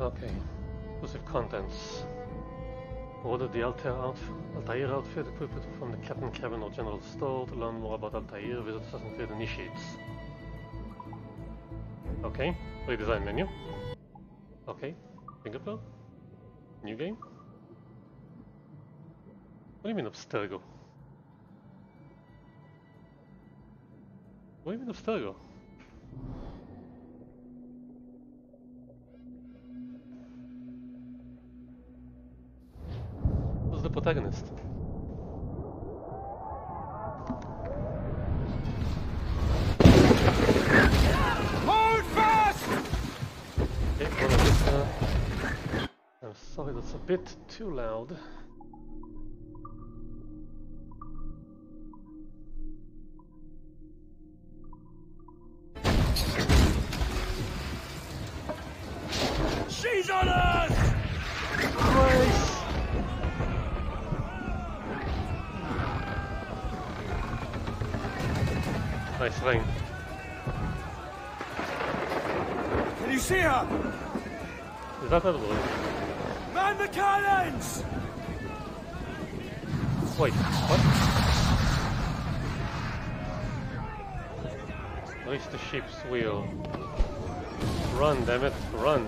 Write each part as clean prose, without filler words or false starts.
Okay, exclusive contents. Ordered the Altair outfit, equipped from the Captain Cabin or General Store. To learn more about Altair, visit Assassin's Initiates. Okay, redesign menu. Okay, fingerprint. New game. What do you mean Abstergo? What do you mean Abstergo? Who's the protagonist? Hold fast! Okay, one of these, I'm sorry, that's a bit too loud. She's on us! Grace! Nice ring. Can you see her? Is that another one? Man the cannons! Wait, what? Release the ship's wheel. Run, damn it, run!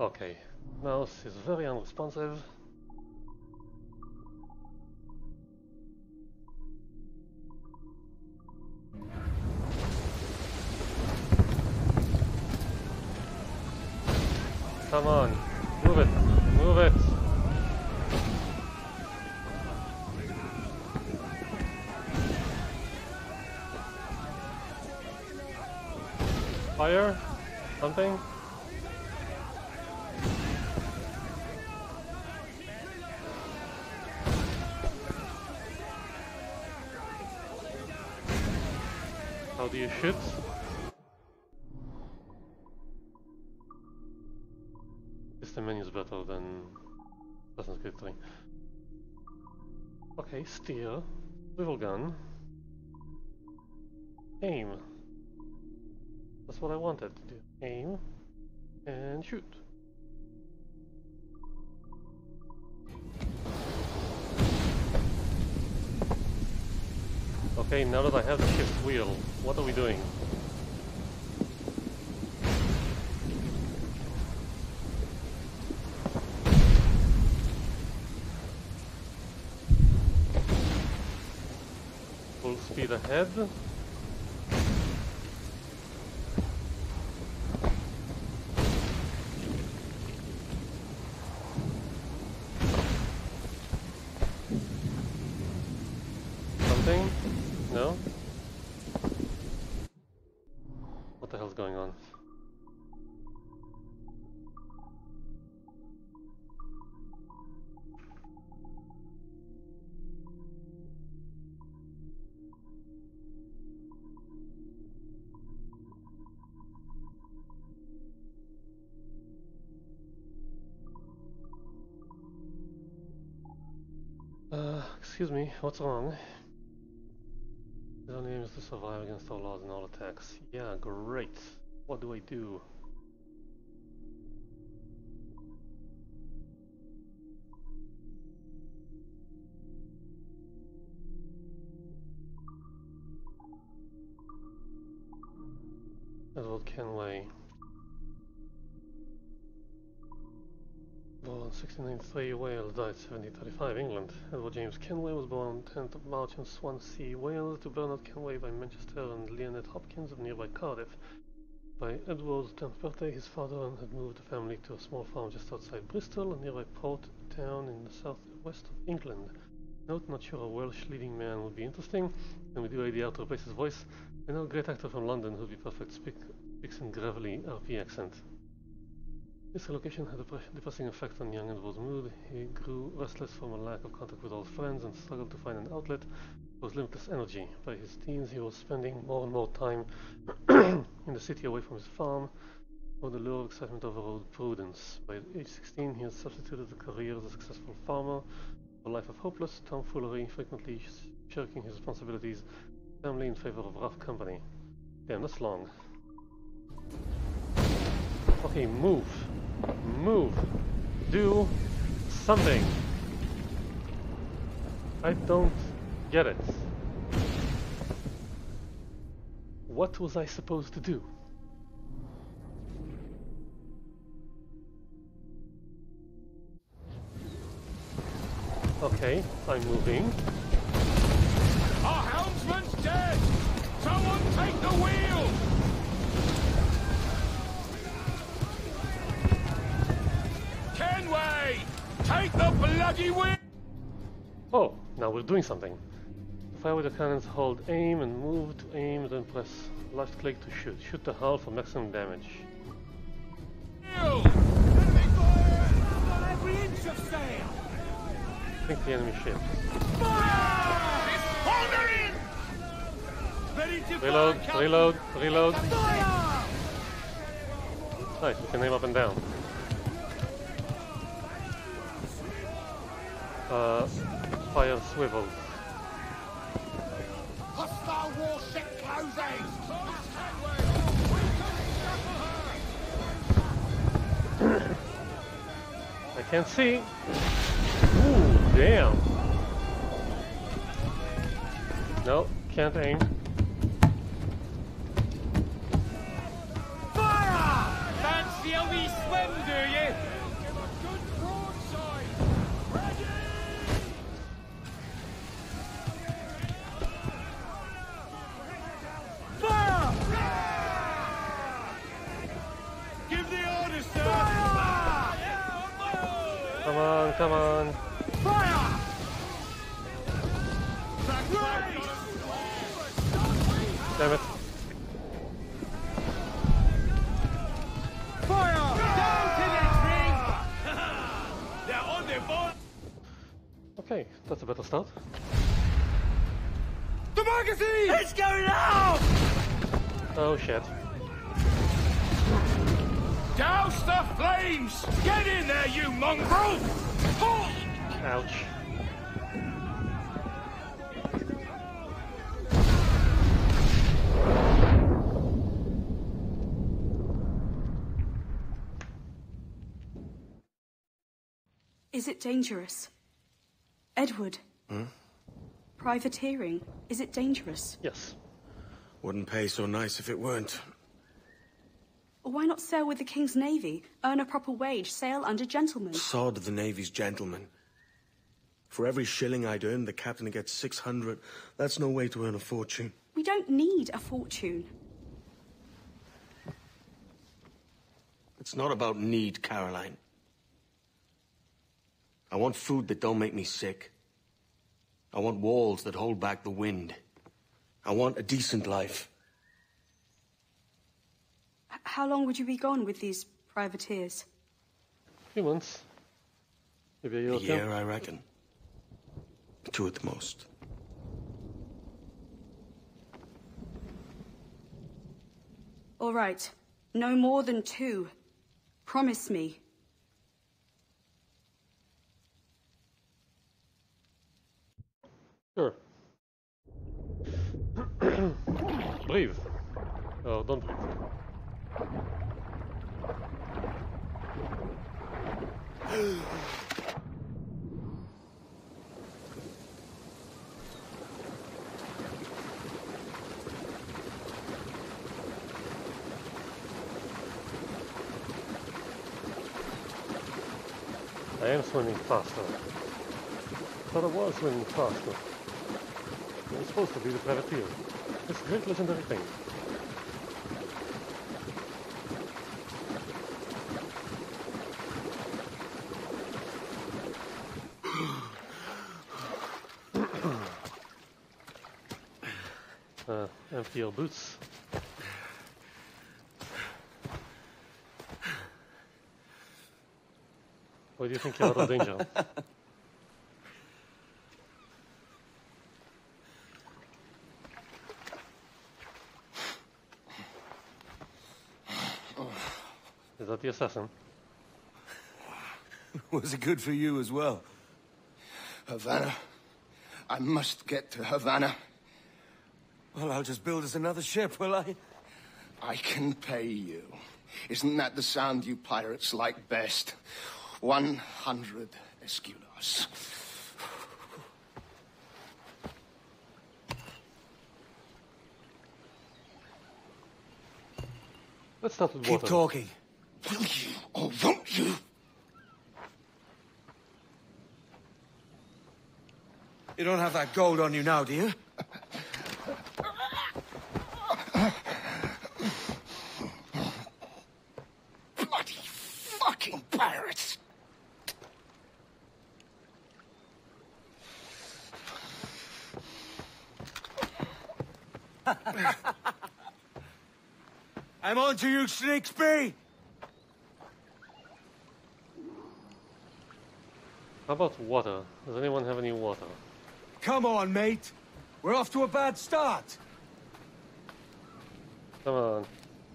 Okay, mouse is very unresponsive. Come on, move it, move it. Fire? Something? How do you shoot? The menu is better than Assassin's Creed 3. Okay, steer, swivel gun, aim. That's what I wanted to do. Aim and shoot. Okay, now that I have the shift wheel, what are we doing? Speed ahead. Something? No? What the hell's going on? Excuse me, what's wrong? His only aim is to survive against all odds and all attacks. Yeah, great. What do I do? Edward Kenway. Born 1693, Wales, died 1735, England. Edward James Kenway was born 10th of March in Swansea, Wales, to Bernard Kenway by Manchester and Leonid Hopkins of nearby Cardiff. By Edward's 10th birthday, his father had moved the family to a small farm just outside Bristol, a nearby port town in the southwest of England. Note, not sure a Welsh leading man would be interesting, and we do ADR to replace his voice, and now a great actor from London who'd be perfect speaks in gravelly RP accent. This relocation had a depressing effect on young Edward's mood. He grew restless from a lack of contact with old friends and struggled to find an outlet for his limitless energy. By his teens, he was spending more and more time in the city away from his farm, where the lure of excitement overrode prudence. By age 16, he had substituted a career as a successful farmer for a life of hopeless tomfoolery, frequently shirking his responsibilities, family in favor of rough company. Damn, that's long. Alfie, move. Move. Do something. I don't get it. What was I supposed to do? Okay, I'm moving. Our helmsman's dead! Someone take the wheel! Kenway! Take the bloody wheel! Oh, now we're doing something. Fire with the cannons, hold aim and move to aim, then press left click to shoot. Shoot the hull for maximum damage. Pick the enemy ships. Reload, reload, reload. Nice, we can aim up and down. Fire swivel. I can't see. Ooh, damn. No, can't aim. Fire! Fancy a wee swim, do you? Give a good broadside. Ready? Come on, come on. Fire! Damn it. Fire! Down to the tree! They're on their board! Okay, that's a better start. The magazine! Let's go now! Oh shit. Douse the flames! Get in there, you mongrel! Oh! Ouch. Is it dangerous? Edward? Hmm? Privateering, is it dangerous? Yes. Wouldn't pay so nice if it weren't. Why not sail with the King's Navy? Earn a proper wage, sail under gentlemen. Sod the Navy's gentlemen. For every shilling I'd earn, the captain gets 600. That's no way to earn a fortune. We don't need a fortune. It's not about need, Caroline. I want food that don't make me sick. I want walls that hold back the wind. I want a decent life. How long would you be gone with these privateers? A few months. Maybe a year or two. A year, I reckon. Two at the most. All right. No more than two. Promise me. Sure. Breathe. Oh, don't breathe. I am swimming faster. But I was swimming faster. It was supposed to be the privateer. This great legendary thing. Empty your boots. Why do you think you're out of danger? Is that the assassin? Was it good for you as well? Havana. I must get to Havana. Well, I'll just build us another ship, will I? I can pay you. Isn't that the sound you pirates like best? 100 escudos. Let's start with water. Keep talking. Will you or won't you? You don't have that gold on you now, do you? Bloody fucking pirates! I'm on to you, Snakesby! How about water? Does anyone have any water? Come on, mate! We're off to a bad start! Come on.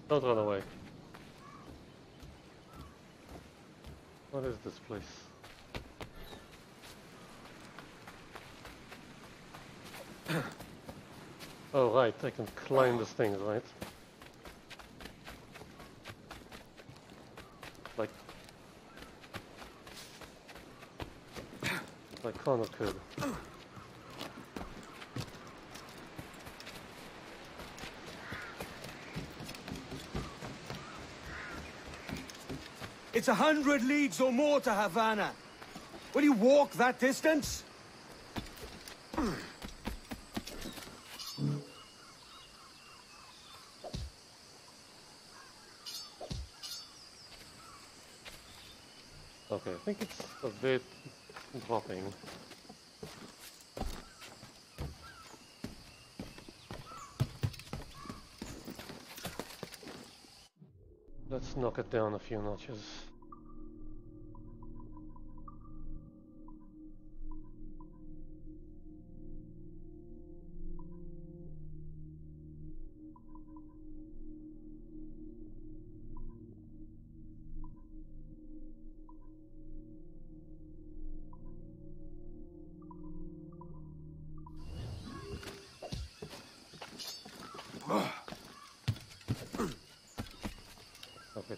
Don't run away. What is this place? Oh, right. I can climb this thing, right? Like Connor could. It's 100 leagues or more to Havana. Will you walk that distance? Okay, I think it's a bit dropping. Let's knock it down a few notches.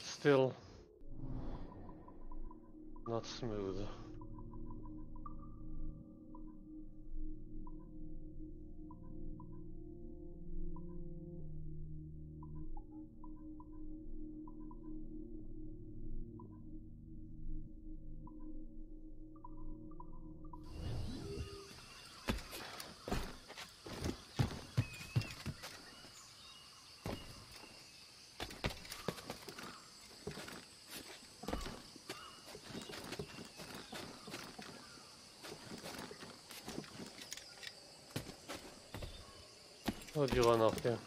Still not smooth. Why'd you run off there?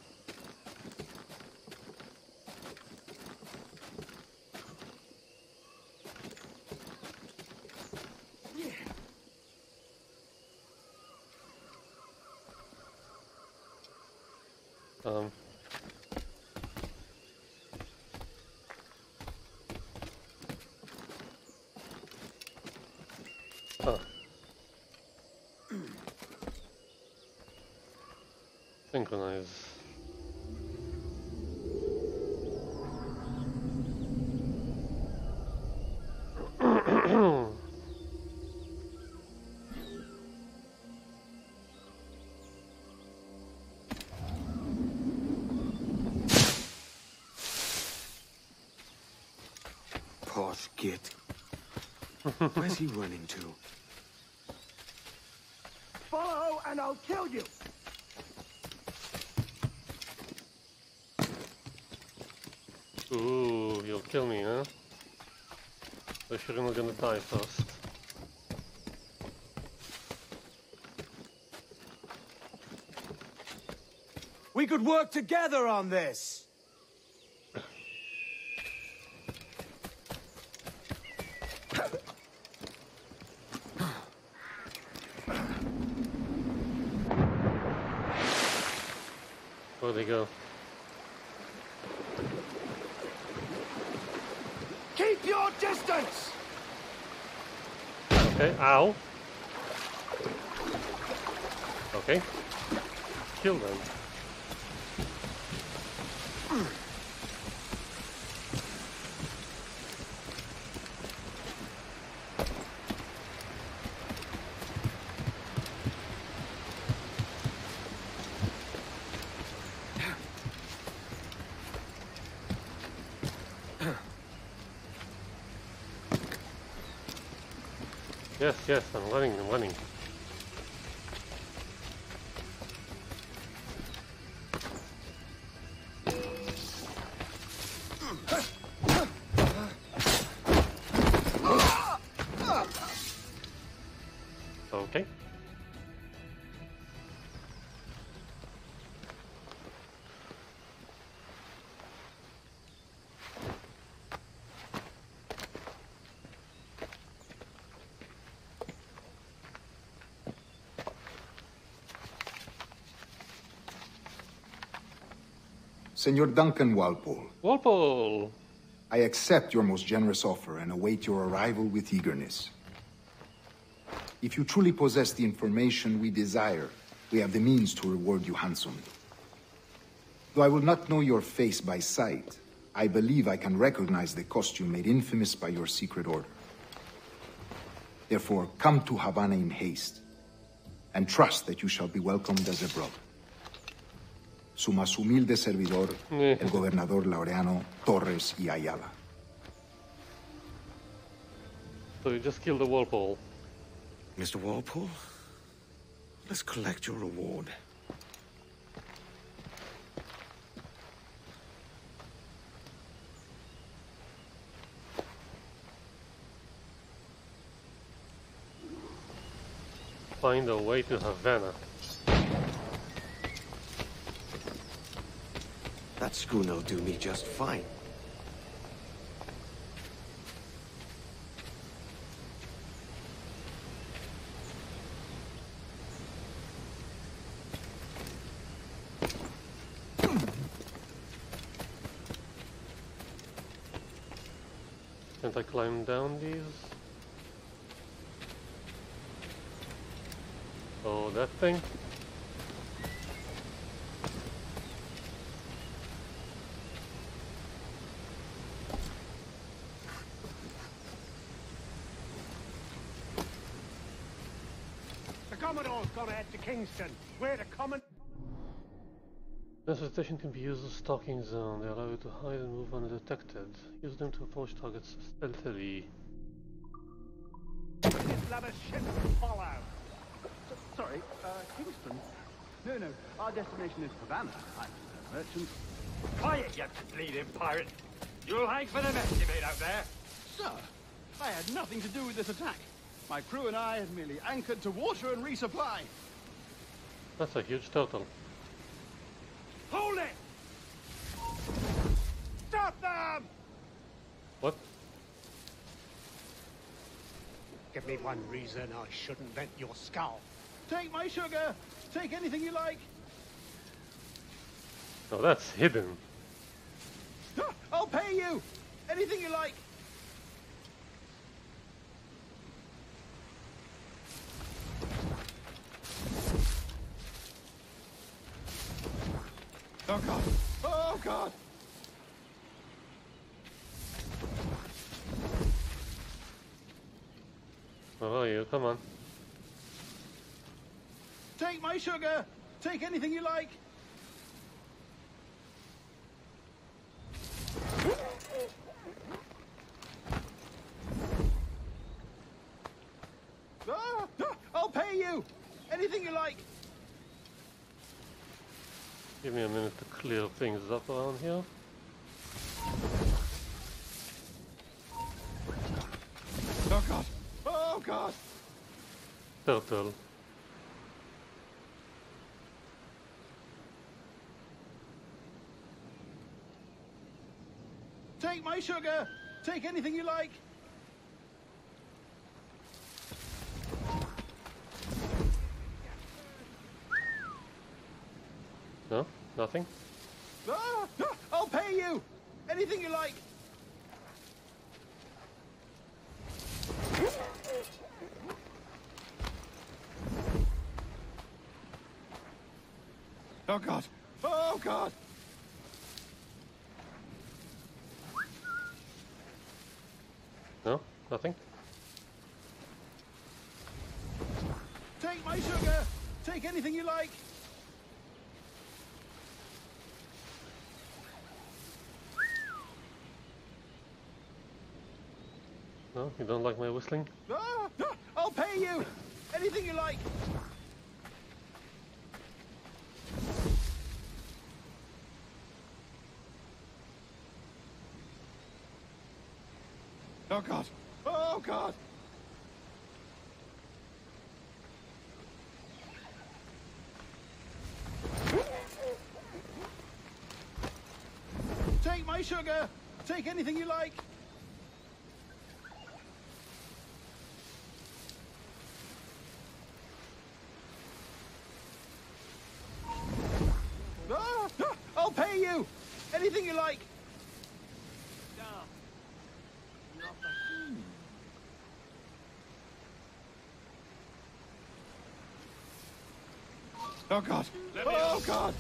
Synchronize. Poor git. Where's he running to? Follow and I'll kill you! Ooh, you'll kill me, huh? I'm sure I'm gonna die first. We could work together on this! Where'd they go? Distance! Okay, ow. Okay. Kill them. Yes, I'm running. Okay. Senor Duncan Walpole. Walpole! I accept your most generous offer and await your arrival with eagerness. If you truly possess the information we desire, we have the means to reward you handsomely. Though I will not know your face by sight, I believe I can recognize the costume made infamous by your secret order. Therefore, come to Havana in haste, and trust that you shall be welcomed as a brother. Su más humilde servidor, el gobernador Laureano Torres y Ayala. So you just killed the Walpole. Mr. Walpole, let's collect your reward. Find a way to Havana. That schooner'll do me just fine. Can't I climb down these? Oh, that thing? Kingston, where the common transportation can be used as a stalking zone. They allow you to hide and move undetected. Use them to approach targets stealthily. Sorry, Kingston? No, our destination is Havana. I'm a merchant. Quiet, you bleeding pirate! You'll hang for the mess you made out there! Sir, I had nothing to do with this attack. My crew and I had merely anchored to water and resupply. That's a huge turtle. Hold it! Stop them! What? Give me one reason I shouldn't vent your skull. Take my sugar! Take anything you like! Oh, that's hidden. I'll pay you! Anything you like! Oh God! Oh God! Where are you? Come on. Take my sugar! Take anything you like! I'll pay you! Anything you like! Give me a minute to clear things up around here. Oh God! Oh God! Turtle. Take my sugar! Take anything you like! No? Nothing? I'll pay you! Anything you like! Oh God! Oh God! No? Nothing? Take my sugar! Take anything you like! You don't like my whistling? I'll pay you! Anything you like! Oh God! Oh God! Take my sugar! Take anything you like! I'll pay you! Anything you like! Oh God! Oh God!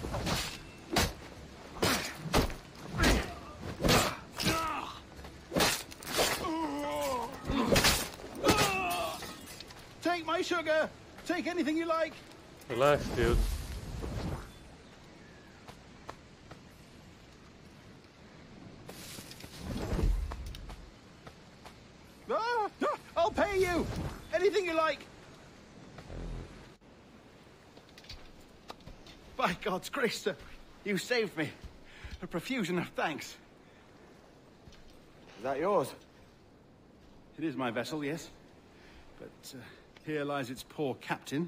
Take my sugar! Take anything you like! Relax, dude. I'll pay you! Anything you like! By God's grace, sir, you saved me. A profusion of thanks. Is that yours? It is my vessel, yes. But here lies its poor captain,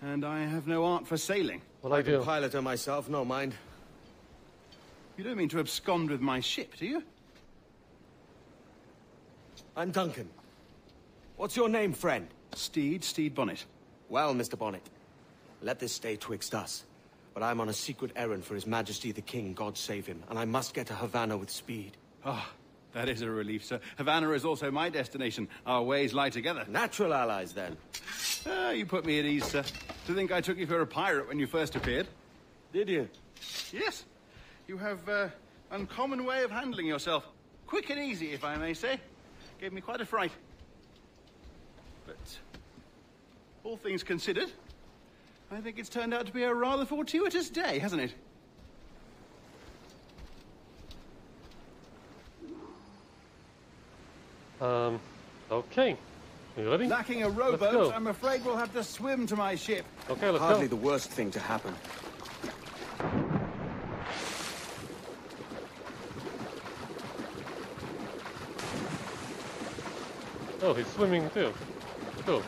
and I have no art for sailing. Well, I do. Can pilot her myself, no mind. You don't mean to abscond with my ship, do you? I'm Duncan. What's your name, friend? Steed Bonnet. Well, Mr. Bonnet, let this stay twixt us. But I'm on a secret errand for His Majesty the King, God save him, and I must get to Havana with speed. Ah, oh, that is a relief, sir. Havana is also my destination. Our ways lie together. Natural allies, then. You put me at ease, sir. To think I took you for a pirate when you first appeared. Did you? Yes. You have an uncommon way of handling yourself. Quick and easy, if I may say. Gave me quite a fright. But all things considered, I think it's turned out to be a rather fortuitous day, hasn't it? Okay. Are you ready? Lacking a rowboat, I'm afraid we'll have to swim to my ship. Okay, let's go. Hardly the worst thing to happen. Oh, he's swimming too. Cool.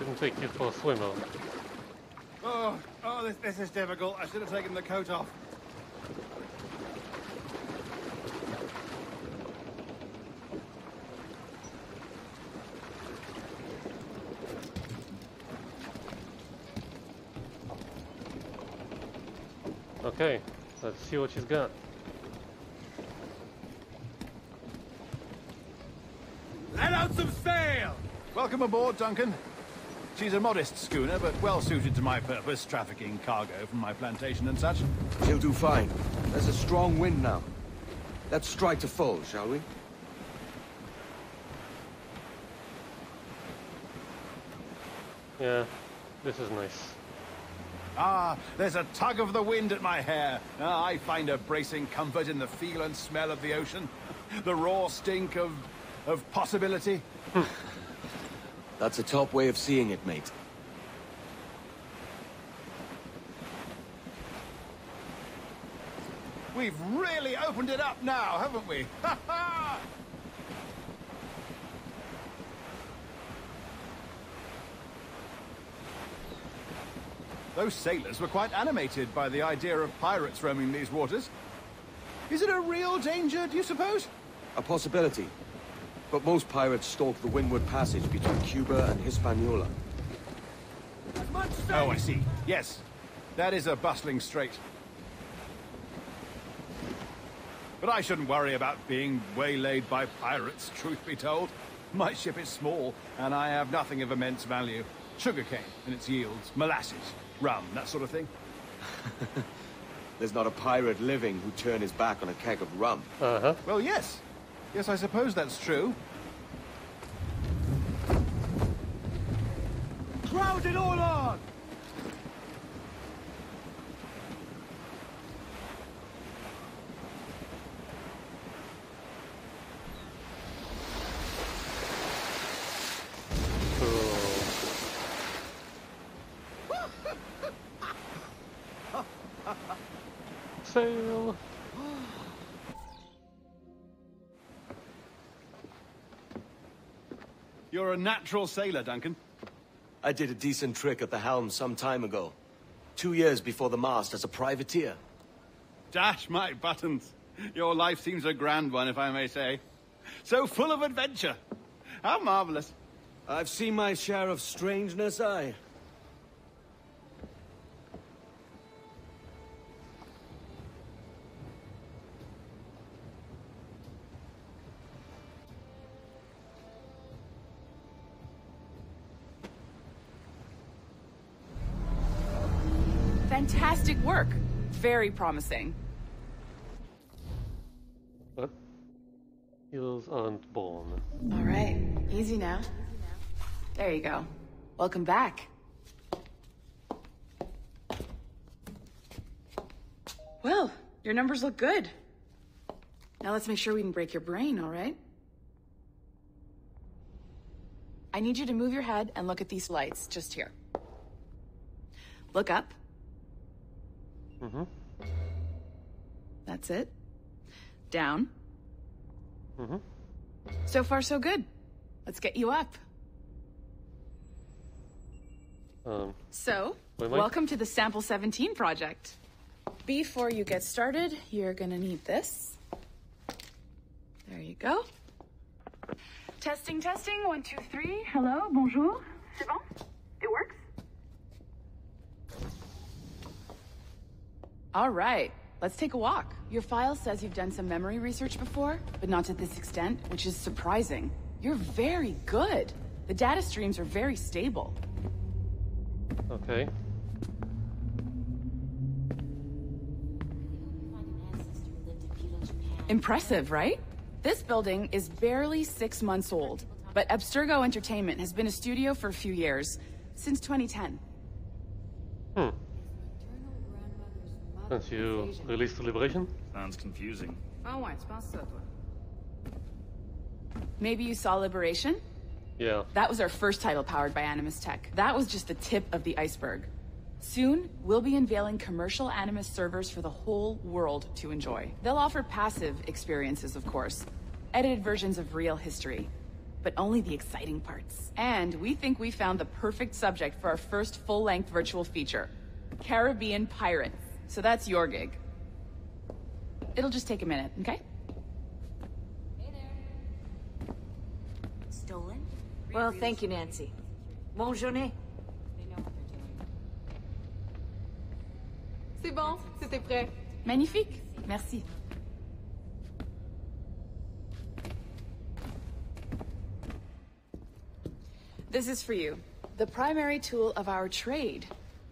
Didn't take you for a swim, though. Oh, this is difficult. I should have taken the coat off. Okay, let's see what she's got. Let out some sail! Welcome aboard, Duncan. She's a modest schooner, but well-suited to my purpose, trafficking cargo from my plantation and such. She'll do fine. There's a strong wind now. Let's strike to full, shall we? Yeah, this is nice. Ah, there's a tug of the wind at my hair. Ah, I find a bracing comfort in the feel and smell of the ocean. The raw stink of possibility. That's a top way of seeing it, mate. We've really opened it up now, haven't we? Ha ha! Those sailors were quite animated by the idea of pirates roaming these waters. Is it a real danger, do you suppose? A possibility. But most pirates stalk the Windward Passage between Cuba and Hispaniola. Oh, I see. Yes. That is a bustling strait. But I shouldn't worry about being waylaid by pirates, truth be told. My ship is small, and I have nothing of immense value. Sugarcane and its yields, molasses, rum, that sort of thing. There's not a pirate living who'd turn his back on a keg of rum. Uh-huh. Well, yes. Yes, I suppose that's true. Crowd it all on! Cool. Fail. You're a natural sailor, Duncan. I did a decent trick at the helm some time ago. 2 years before the mast as a privateer. Dash my buttons. Your life seems a grand one, if I may say. So full of adventure. How marvelous. I've seen my share of strangeness, I. Fantastic work. Very promising. What? Heels aren't born. All right. Easy now. There you go. Welcome back. Well, your numbers look good. Now let's make sure we can break your brain, all right? I need you to move your head and look at these lights just here. Look up. Mm-hmm. That's it. Down. Mm-hmm. So far, so good. Let's get you up. So, welcome to the Sample 17 project. Before you get started, you're gonna need this. There you go. Testing, testing, 1, 2, 3. Hello, bonjour. C'est bon? It works? All right, let's take a walk. Your file says you've done some memory research before, but not to this extent, which is surprising. You're very good. The data streams are very stable. Okay. Impressive, right? This building is barely 6 months old, but Abstergo Entertainment has been a studio for a few years, since 2010. Hmm. Since you released the Liberation? Sounds confusing. Maybe you saw Liberation? Yeah. That was our first title powered by Animus Tech. That was just the tip of the iceberg. Soon, we'll be unveiling commercial Animus servers for the whole world to enjoy. They'll offer passive experiences, of course. Edited versions of real history. But only the exciting parts. And we think we found the perfect subject for our first full-length virtual feature. Caribbean Pirates. So that's your gig. It'll just take a minute, okay? Hey there. Stolen? Well, thank you, Nancy. Bonne journée. C'est bon, c'était prêt. Magnifique. Merci. This is for you. The primary tool of our trade.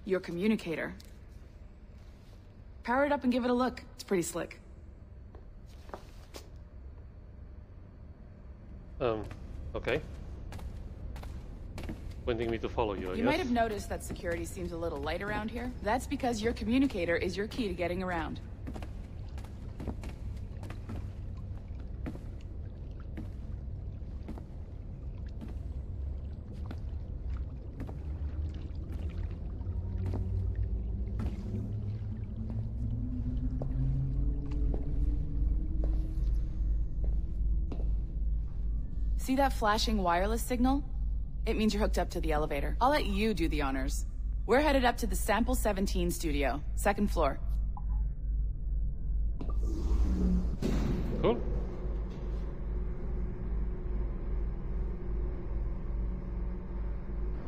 Your communicator. Power it up and give it a look. It's pretty slick. Okay. Wanting me to follow you, I guess. You might have noticed that security seems a little light around here. That's because your communicator is your key to getting around. See that flashing wireless signal? It means you're hooked up to the elevator. I'll let you do the honors. We're headed up to the Sample 17 studio, 2nd floor. Cool.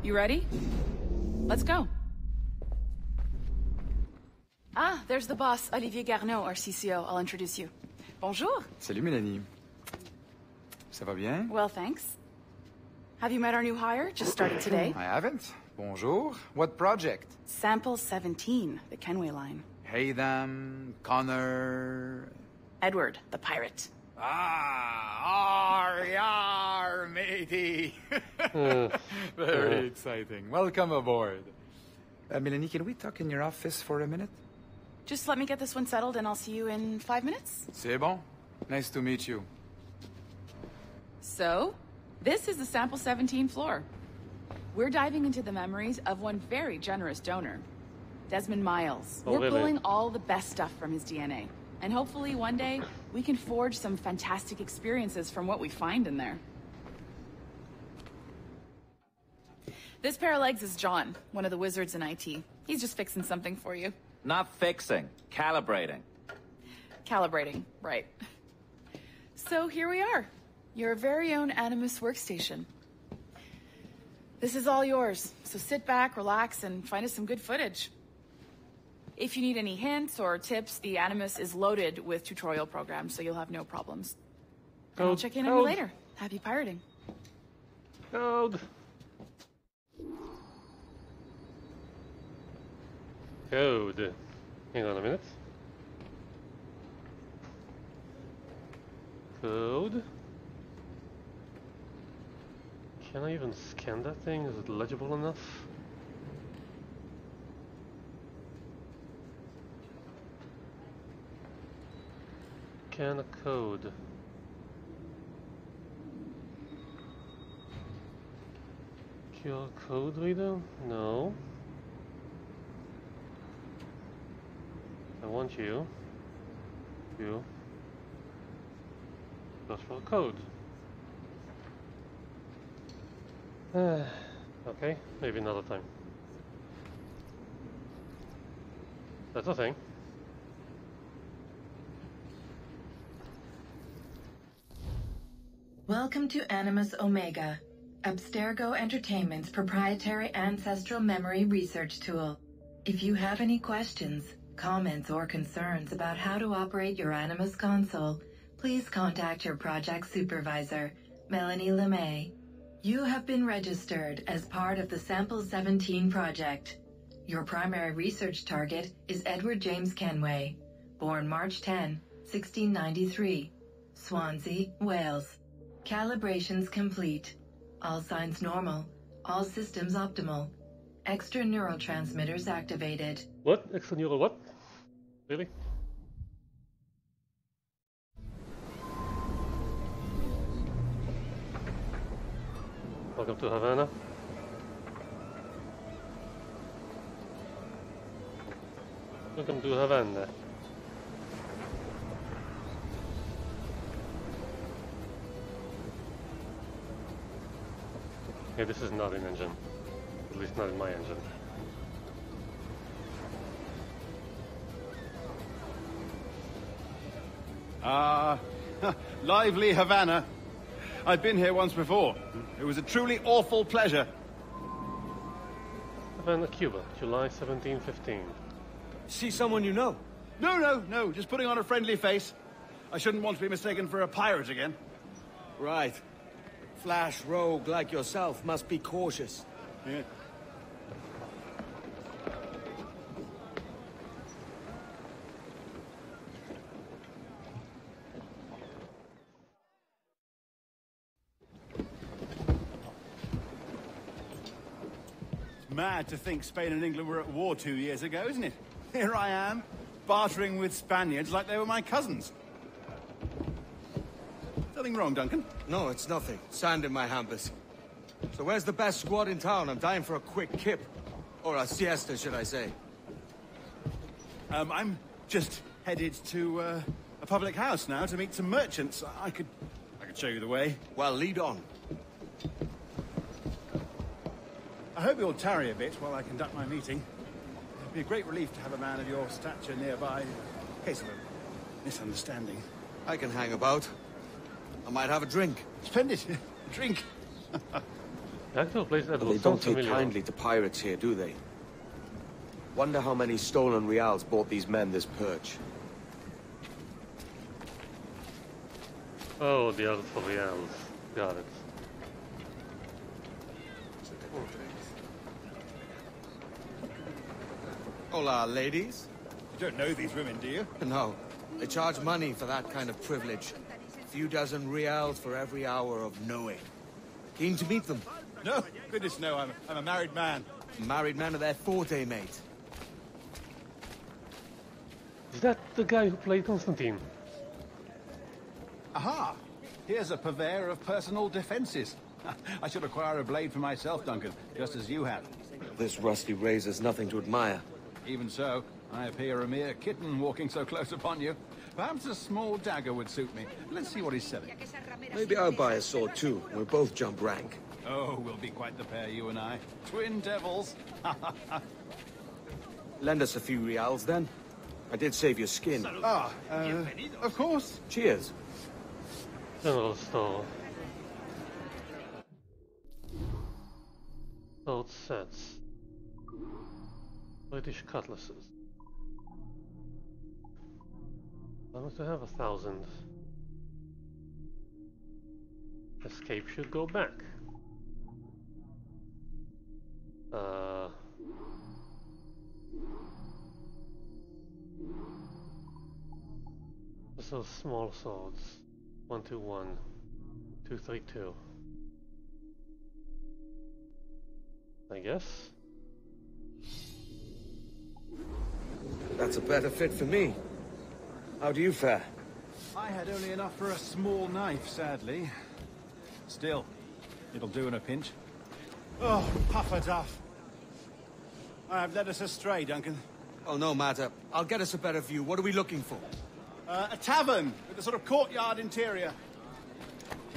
You ready? Let's go. Ah, there's the boss, Olivier Garneau, our CCO. I'll introduce you. Bonjour. Salut, Melanie. Ça va bien? Well, thanks. Have you met our new hire? Just started today. I haven't. Bonjour. What project? Sample 17, the Kenway line. Hey, them, Connor... Edward, the pirate. Ah, R.E.R., matey. Very exciting. Welcome aboard. Melanie, can we talk in your office for a minute? Just let me get this one settled and I'll see you in 5 minutes. C'est bon. Nice to meet you. So? This is the Sample 17 floor. We're diving into the memories of one very generous donor, Desmond Miles. Oh, we're really? Pulling all the best stuff from his DNA. And hopefully one day, we can forge some fantastic experiences from what we find in there. This pair of legs is John, one of the wizards in IT. He's just fixing something for you. Not fixing, calibrating. Calibrating, right. So here we are, your very own Animus workstation. This is all yours, so sit back, relax, and find us some good footage. If you need any hints or tips, the Animus is loaded with tutorial programs, so you'll have no problems. And I'll check in on you later. Happy pirating. Code. Hang on a minute. Code. Can I even scan that thing? Is it legible enough? Scan a code. QR code reader? No. I want you. You. Search for a code. Okay, maybe another time. That's a thing. Welcome to Animus Omega, Abstergo Entertainment's proprietary ancestral memory research tool. If you have any questions, comments, or concerns about how to operate your Animus console, please contact your project supervisor, Melanie LeMay. You have been registered as part of the Sample 17 project. Your primary research target is Edward James Kenway, born March 10, 1693, Swansea, Wales. Calibrations complete. All signs normal. All systems optimal. Extra neurotransmitters activated. What? Extra neural what? Really? Welcome to Havana. Welcome to Havana. Okay, this is not an engine, at least not in my engine. Ah, lively Havana. I've been here once before. It was a truly awful pleasure. Havana, Cuba, July 1715. See someone you know? No, just putting on a friendly face. I shouldn't want to be mistaken for a pirate again. Right. Flash rogue like yourself must be cautious. Yeah. Mad to think Spain and England were at war 2 years ago, isn't it? Here I am, bartering with Spaniards like they were my cousins. Nothing wrong, Duncan? No, it's nothing. Sand in my hampers. So where's the best squad in town? I'm dying for a quick kip. Or a siesta, should I say. I'm just headed to a public house now to meet some merchants. I could show you the way. Well, lead on. I hope you'll tarry a bit while I conduct my meeting. It'd be a great relief to have a man of your stature nearby in case of a misunderstanding. I can hang about. I might have a drink. Spend it. Drink. Actual place that looks so familiar. They don't take kindly to pirates here, do they? Wonder how many stolen reals bought these men this perch. Oh, the others for reals. Got it. Hola, ladies. You don't know these women, do you? No. They charge money for that kind of privilege. Few dozen reals for every hour of knowing. Keen to meet them? No, goodness no, I'm a married man. Married man of their forte, mate. Is that the guy who played Constantine? Aha! Here's a purveyor of personal defenses. I should acquire a blade for myself, Duncan, just as you have. This rusty razor's nothing to admire. Even so, I appear a mere kitten walking so close upon you. Perhaps a small dagger would suit me. Let's see what he's selling. Maybe I'll buy a sword too. We'll both jump rank. Oh, we'll be quite the pair, you and I. Twin devils! Lend us a few reals, then. I did save your skin. Ah, of course. Cheers. Gold sets. British cutlasses. I want to have 1,000. Escape should go back. So small swords. 121. 232. I guess. That's a better fit for me. How do you fare? I had only enough for a small knife, sadly. Still, it'll do in a pinch. Oh, puffer duff. I have led us astray, Duncan. Oh, no matter. I'll get us a better view. What are we looking for? A tavern with a sort of courtyard interior.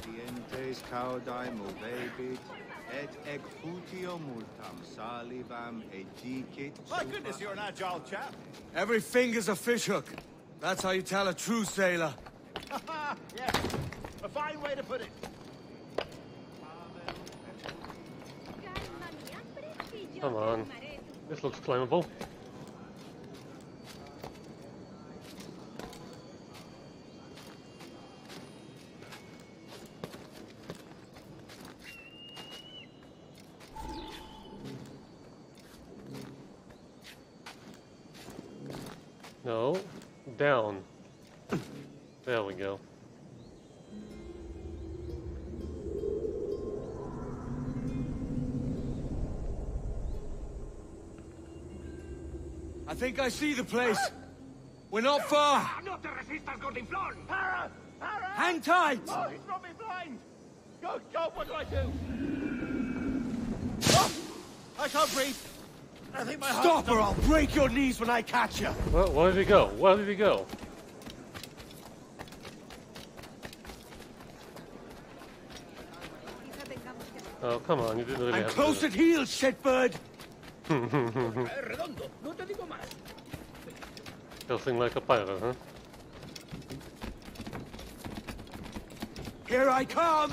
My goodness, you're an agile chap. Every finger's a fishhook. That's how you tell a true sailor. Yes, a fine way to put it. Come on, this looks climbable. No, down. There we go. I think I see the place. We're not far. Hang tight! Oh, he's got me blind! Good God, what do I do? Oh, I can't breathe. I think my stop or I'll break your knees when I catch you. Well, where did we go? Where did we go? Oh, come on, you didn't really I'm have close to at heel, shitbird! Nothing like a pirate, huh? Here I come!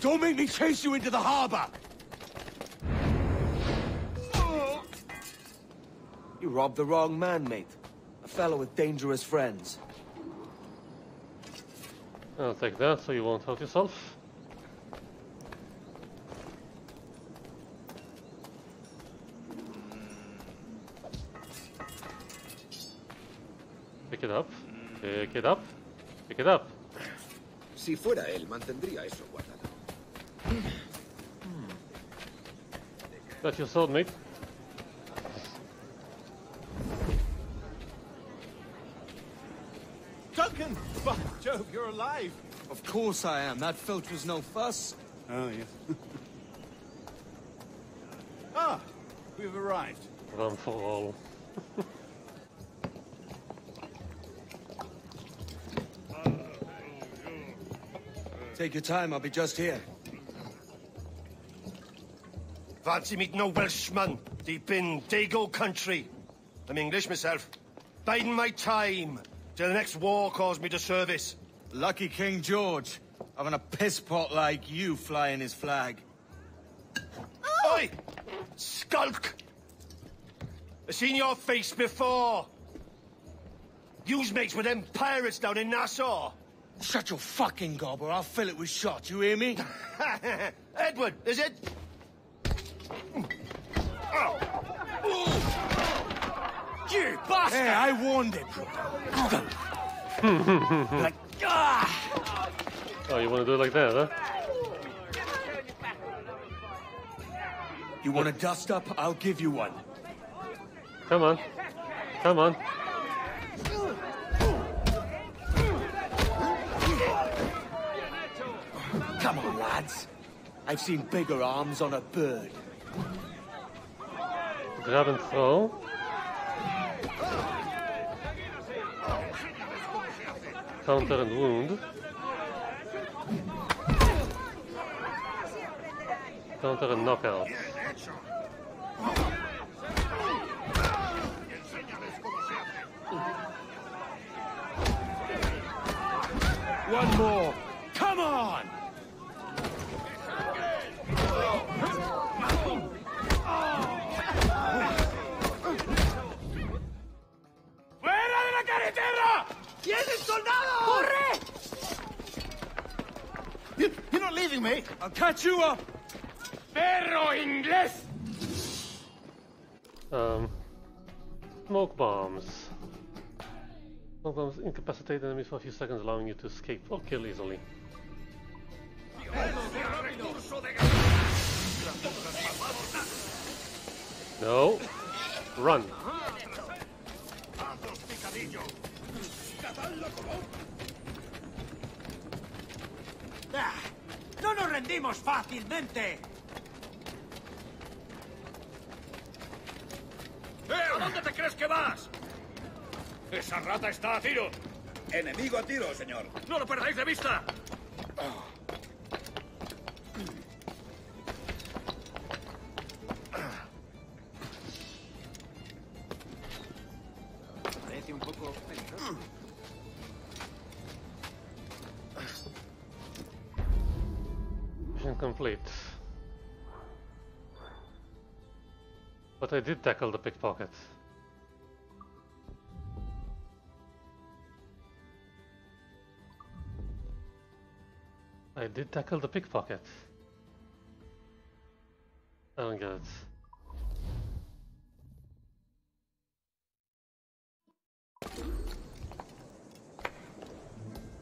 Don't make me chase you into the harbor! You robbed the wrong man, mate. A fellow with dangerous friends. I'll take that so you won't hurt yourself. Pick it up. Pick it up. Pick it up. Si fuera él, mantendría eso guardado. Got your sword, mate. Duncan! By Jove, you're alive! Of course I am. That filch was no fuss. Oh, yeah. Ah! We've arrived. Run for all. Take your time. I'll be just here. Fancy meeting no Welshman deep in Dago country. I'm English myself. Biding my time till the next war calls me to service. Lucky King George, having a pisspot like you flying his flag. Oh! Oi! Skulk! I've seen your face before. Yous mates with them pirates down in Nassau. Shut your fucking gob or I'll fill it with shot, you hear me? Edward, is it? Oh. You bastard! Hey, I warned him. Like, ah! Oh, you want to do it like that, huh? You want to dust up? I'll give you one. Come on. Come on. Come on, lads. I've seen bigger arms on a bird. Grab and throw. Counter and wound. Counter and knockout. One more. Come on! ¡Fuera de la carretera! ¡Vienen soldados! ¡Corre! You're not leaving me. I'll catch you up. Perro inglés! Smoke bombs. Smoke bombs incapacitate enemies for a few seconds, allowing you to escape or kill easily. No. Run. No nos rendimos fácilmente. ¿A dónde te crees que vas? Esa rata está a tiro. Enemigo a tiro, señor. No lo perdáis de vista. Parece un poco peligroso. Mission complete. But I did tackle the pickpocket. I did tackle the pickpocket. I don't get it.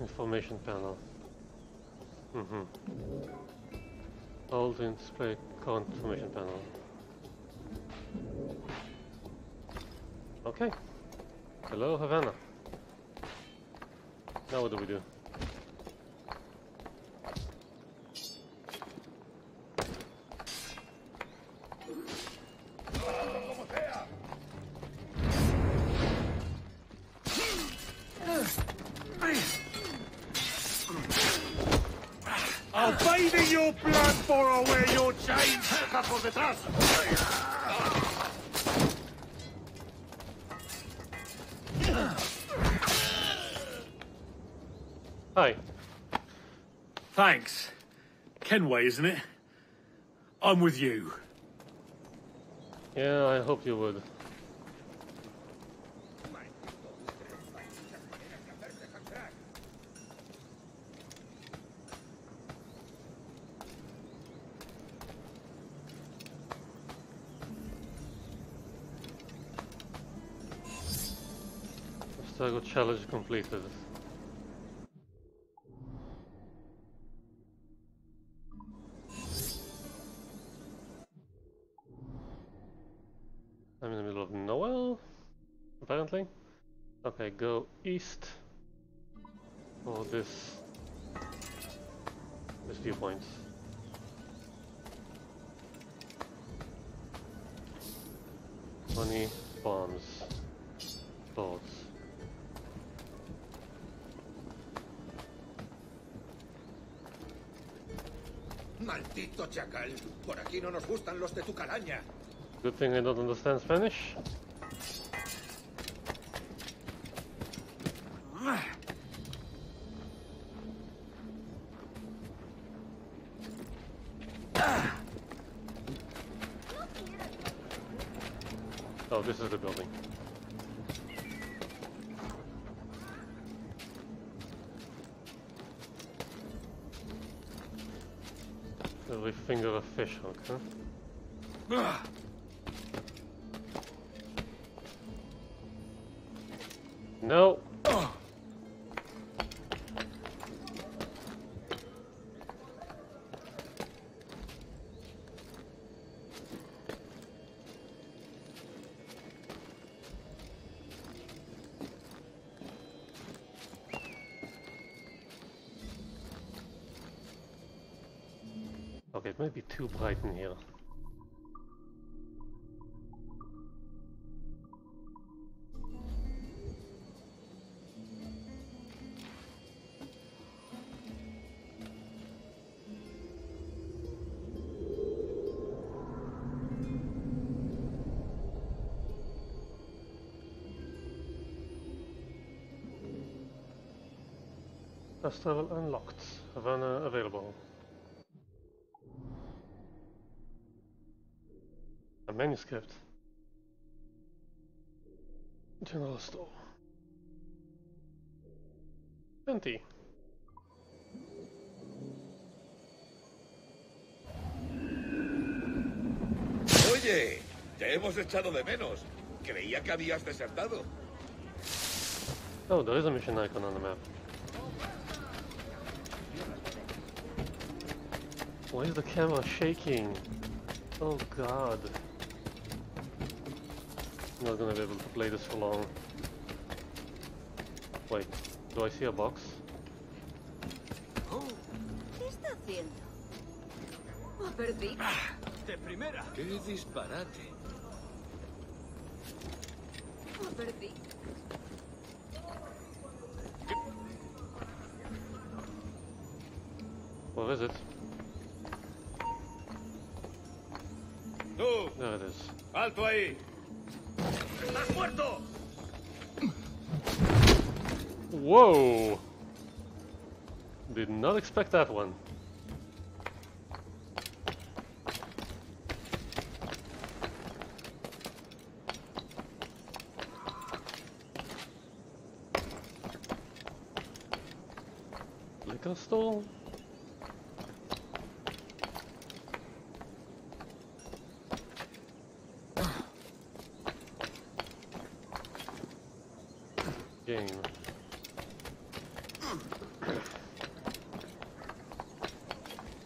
Information panel. All to display current information panel. Okay. Hello, Havana. Now what do we do? I'll bathe in your blood for I wear your chains. Por detrás. Hi. Thanks. Kenway, isn't it? I'm with you. Yeah, I hope you would. Abstergo challenge completed. Okay, go east for this viewpoint. Money, bombs, boats. Maldito chacal, por aquí no nos gustan los de tu calaña. Good thing I don't understand Spanish. This is the building. Every finger a fish hook, huh? No! Okay, it might be too bright in here. Fast travel unlocked. Havana available. A manuscript. General store. 20. Oye, te hemos echado de menos. Creía que habías desertado. Oh, there is a mission icon on the map. Why is the camera shaking? Oh god. I'm not gonna be able to play this for long. Wait, do I see a box? ¿Qué está haciendo? ¿Lo perdí? De primera. ¡Qué disparate! Lo perdí. Where is it? Tú. There it is. Alto ahí. Estás muerto. Whoa. Did not expect that one. Liquor store.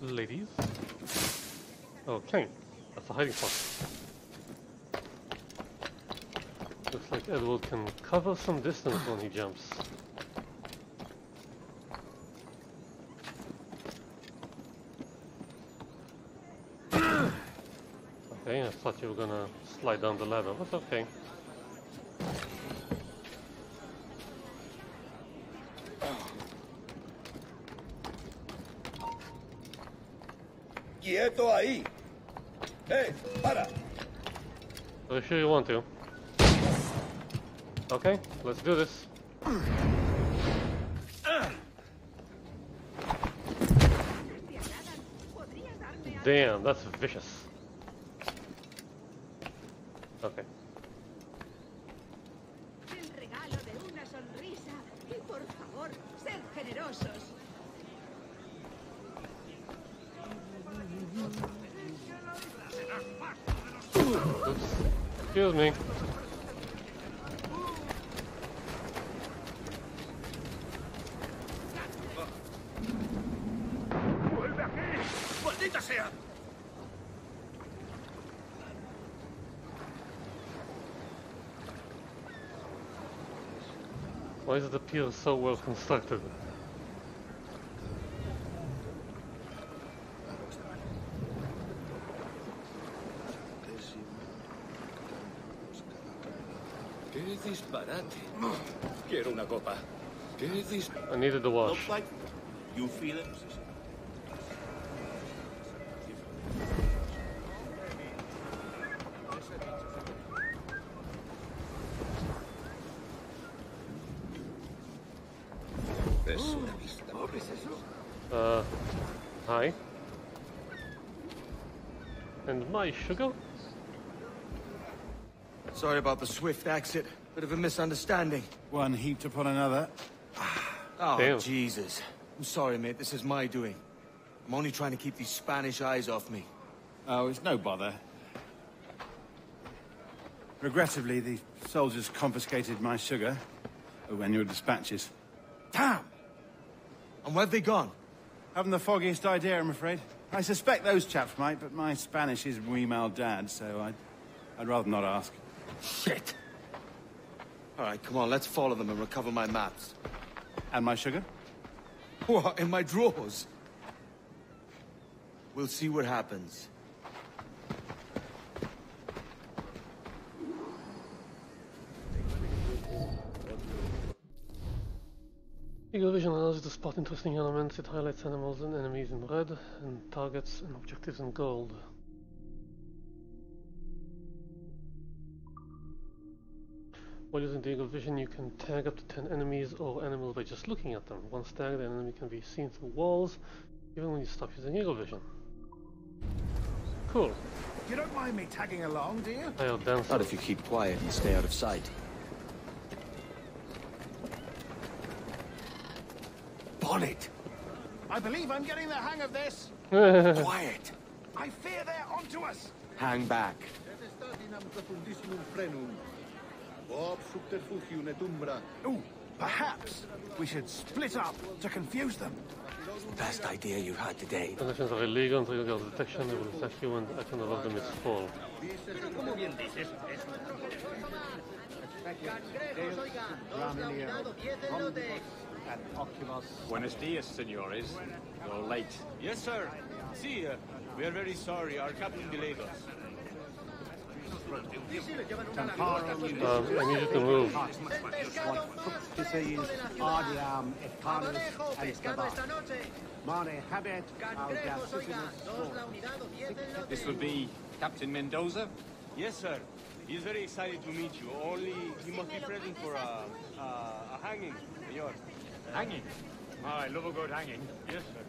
Ladies. Okay, that's a hiding spot. Looks like Edward can cover some distance when he jumps. Okay, I thought you were gonna slide down the ladder, but okay. ¡Quieto ahí! ¡Eh! ¡Para! I'm sure you want to. Okay, let's do this. Damn, that's vicious. Okay. Excuse me. ¡Vuelve aquí! ¡Maldita sea! Why is the pier so well constructed? Quiero una copa. I needed the wash. You feel it? Hi. And my sugar? Sorry about the swift exit. Bit of a misunderstanding. One heaped upon another. Oh, damn. Jesus. I'm sorry, mate. This is my doing. I'm only trying to keep these Spanish eyes off me. Oh, it's no bother. Regrettably, the soldiers confiscated my sugar when your dispatches. Damn! And where have they gone? Haven't the foggiest idea, I'm afraid. I suspect those chaps might, but my Spanish is muy mal dad, so I'd rather not ask. Shit! Alright, come on, let's follow them and recover my maps. And my sugar? What, in my drawers? We'll see what happens. Eagle Vision allows you to spot interesting elements. It highlights animals and enemies in red, and targets and objectives in gold. While using the Eagle Vision, you can tag up to 10 enemies or animals by just looking at them. Once tagged, the enemy can be seen through walls, even when you stop using Eagle Vision. Cool. You don't mind me tagging along, do you? Not if you keep quiet and stay out of sight. Bonnet! I believe I'm getting the hang of this! Quiet! I fear they're onto us! Hang back. Ooh, perhaps we should split up to confuse them. Best idea you've had today. Actions are illegal until you get detection. They will attack you when the action above them is full. Buenos dias, senores. You're late. Yes, sir. See, we are very sorry. Our captain delayed us. I need you to move. This would be Captain Mendoza? Yes, sir. He's very excited to meet you. Only he must be present for a hanging. Hanging? Oh, I love a good hanging. Yes, sir.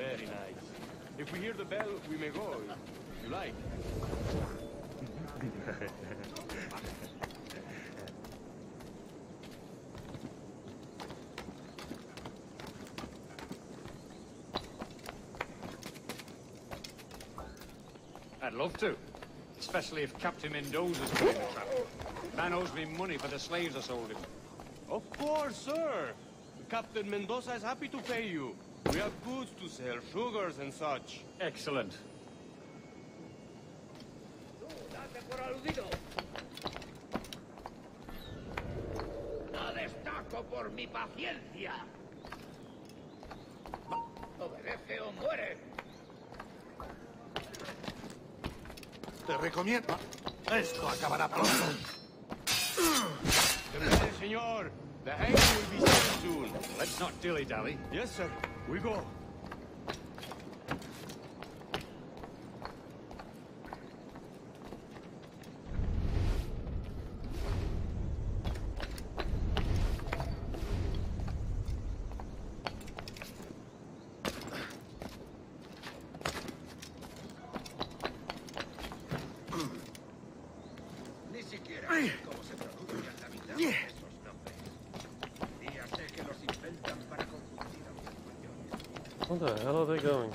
Very nice. If we hear the bell, we may go. If you like. I'd love to. Especially if Captain Mendoza's put in the trap. Man owes me money for the slaves I sold him. Of course, sir. Captain Mendoza is happy to pay you. We have goods to sell, sugars and such. Excellent. Te recomiendo. Esto acabará pronto. Señor, the hanging will be soon. Let's not dilly-dally. Yes, sir. We go. Where the hell are they going?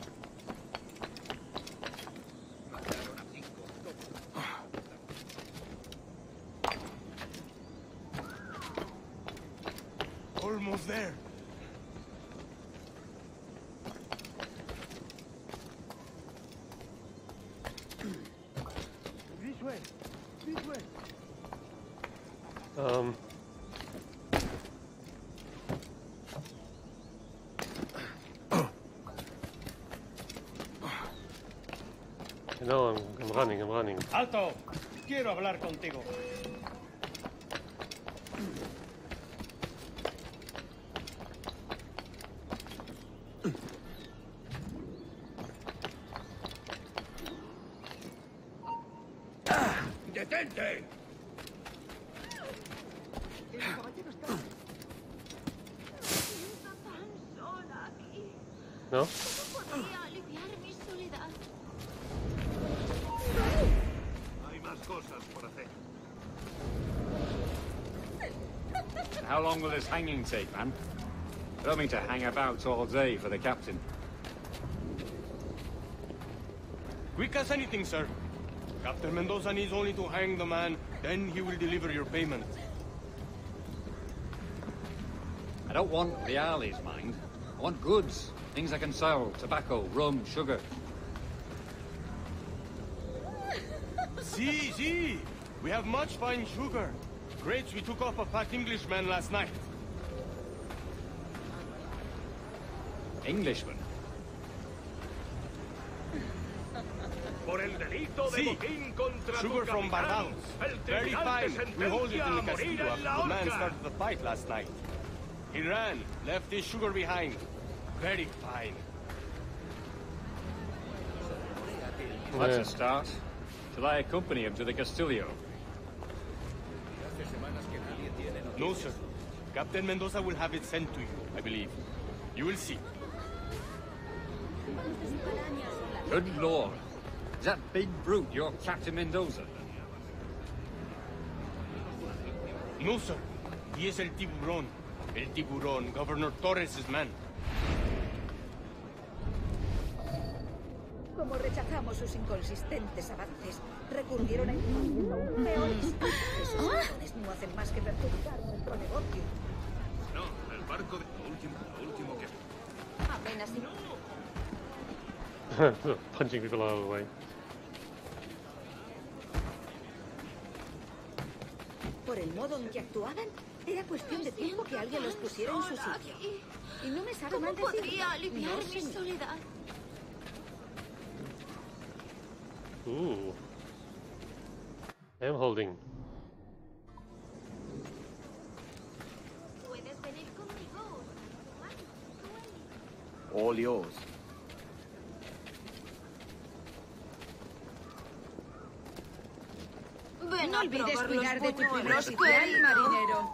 Almost there. This way. This way. No, I'm running, I'm running. Alto! Quiero hablar contigo. Detente! No? How long will this hanging take, man? I don't mean to hang about all day for the captain. Quick as anything, sir. Captain Mendoza needs only to hang the man, then he will deliver your payment. I don't want reales, mind. I want goods. Things I can sell. Tobacco, rum, sugar. Si, si! We have much fine sugar. Grapes we took off a fat Englishman last night. Englishman? por el delito de botín contra tu capitán. From Barbados. Very fine. We hold it in the Castillo after the man started the fight last night. He ran, left his sugar behind. Very fine. That's a start. Shall I accompany him to the Castillo? No, sir. Captain Mendoza will have it sent to you, I believe. You will see. Good Lord. That big brute, your Captain Mendoza? No, sir. He is El Tiburón. El Tiburón, Governor Torres' man. Como rechazamos sus inconsistentes avances, recurrieron a información aún peores. Esos millones no hacen más que perjudicar nuestro negocio. No, el barco de... Lo último que... Apenas... No. Punching people out of the way. Por el modo en que actuaban, era cuestión de tiempo que alguien los pusiera en su sitio. Y no me sabe más decir... ¿Cómo podría aliviar mi soledad? Ooh. I am holding. All yours. No olvides cuidar de tu curiosidad, marinero.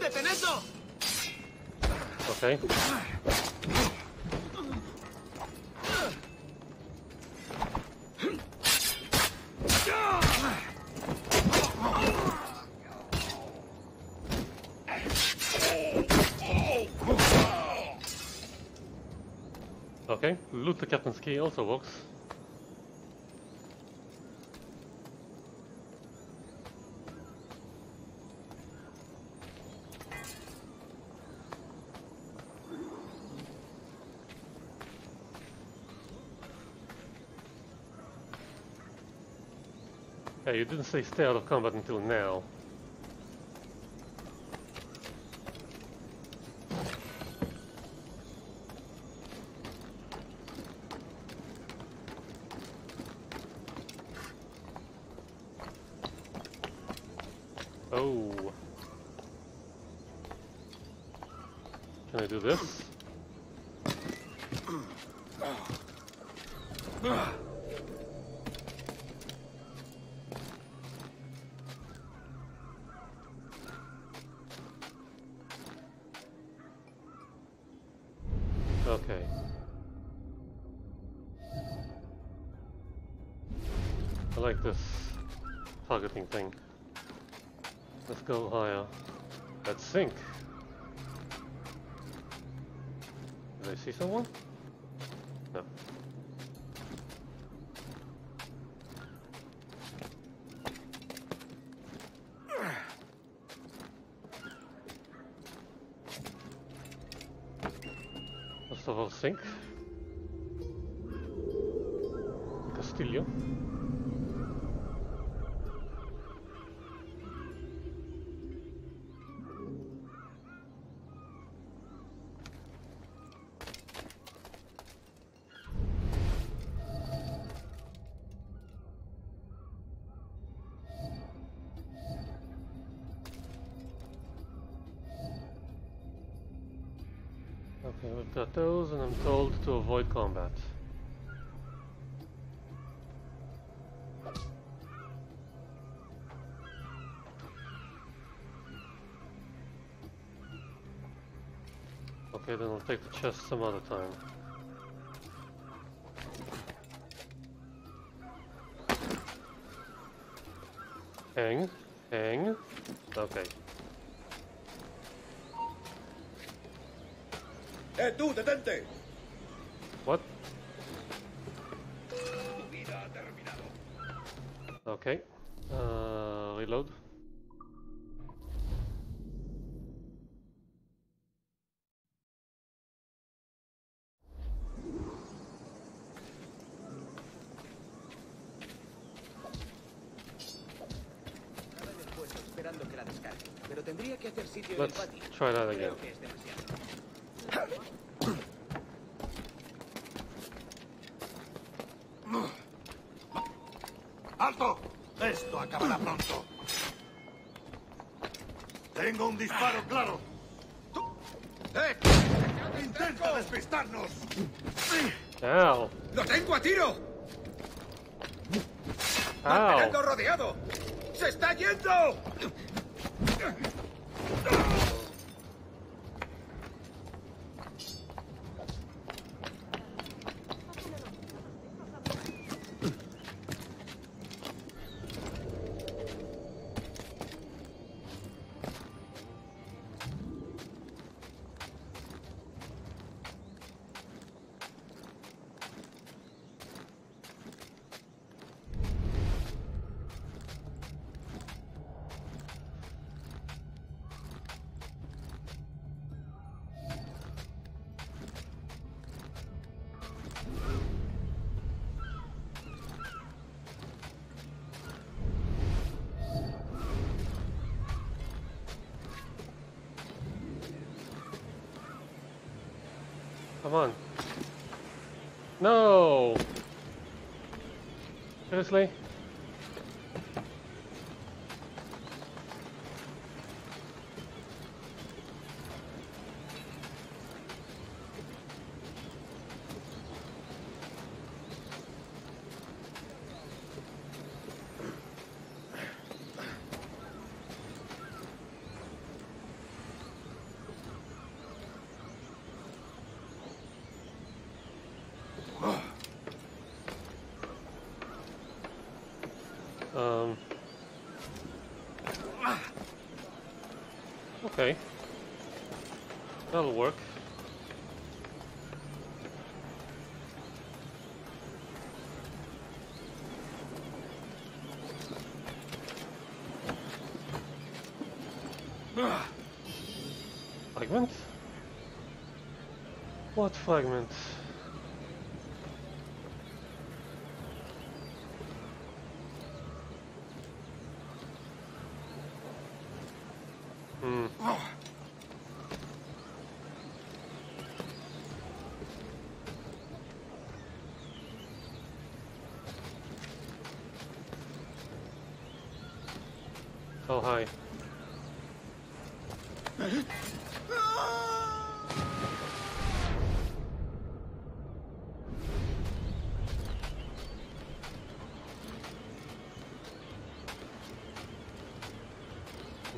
¡Detén eso! Okay. Okay, loot the captain's key also works. Hey, you didn't say stay out of combat until now. Sink Castillo. Okay, we've got those, and I'm told to avoid combat. Okay, then I'll take the chest some other time. Hang. Okay. ¡Eh, tú, detente! What? Tu vida ha terminado. Okay. Reload. esperando que la descargue, pero tendría que hacer sitio en el patio. Try that again. ¡Alto! Esto acabará pronto. Tengo un disparo claro. ¡Intenta despistarnos! Ow. ¡Lo tengo a tiro! ¡Van quedando rodeado! ¡Se está yendo! Come on. No! Seriously? Okay, that'll work. Fragment? What fragment? Oh, hi.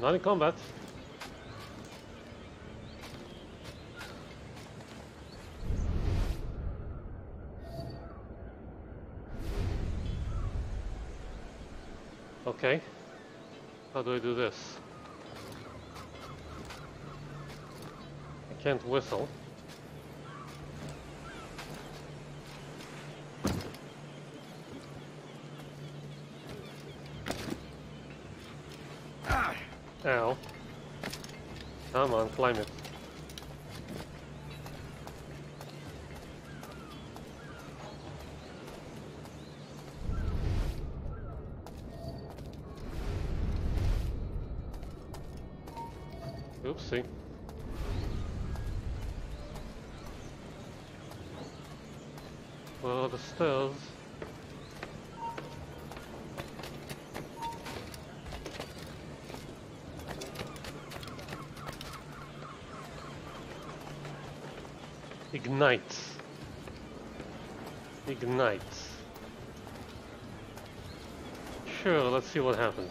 Not in combat. Okay. How do I do this? I can't whistle. Ow. Come on, climb it. Oopsie. Well, the stairs. Ignite. Ignite. Sure, let's see what happens.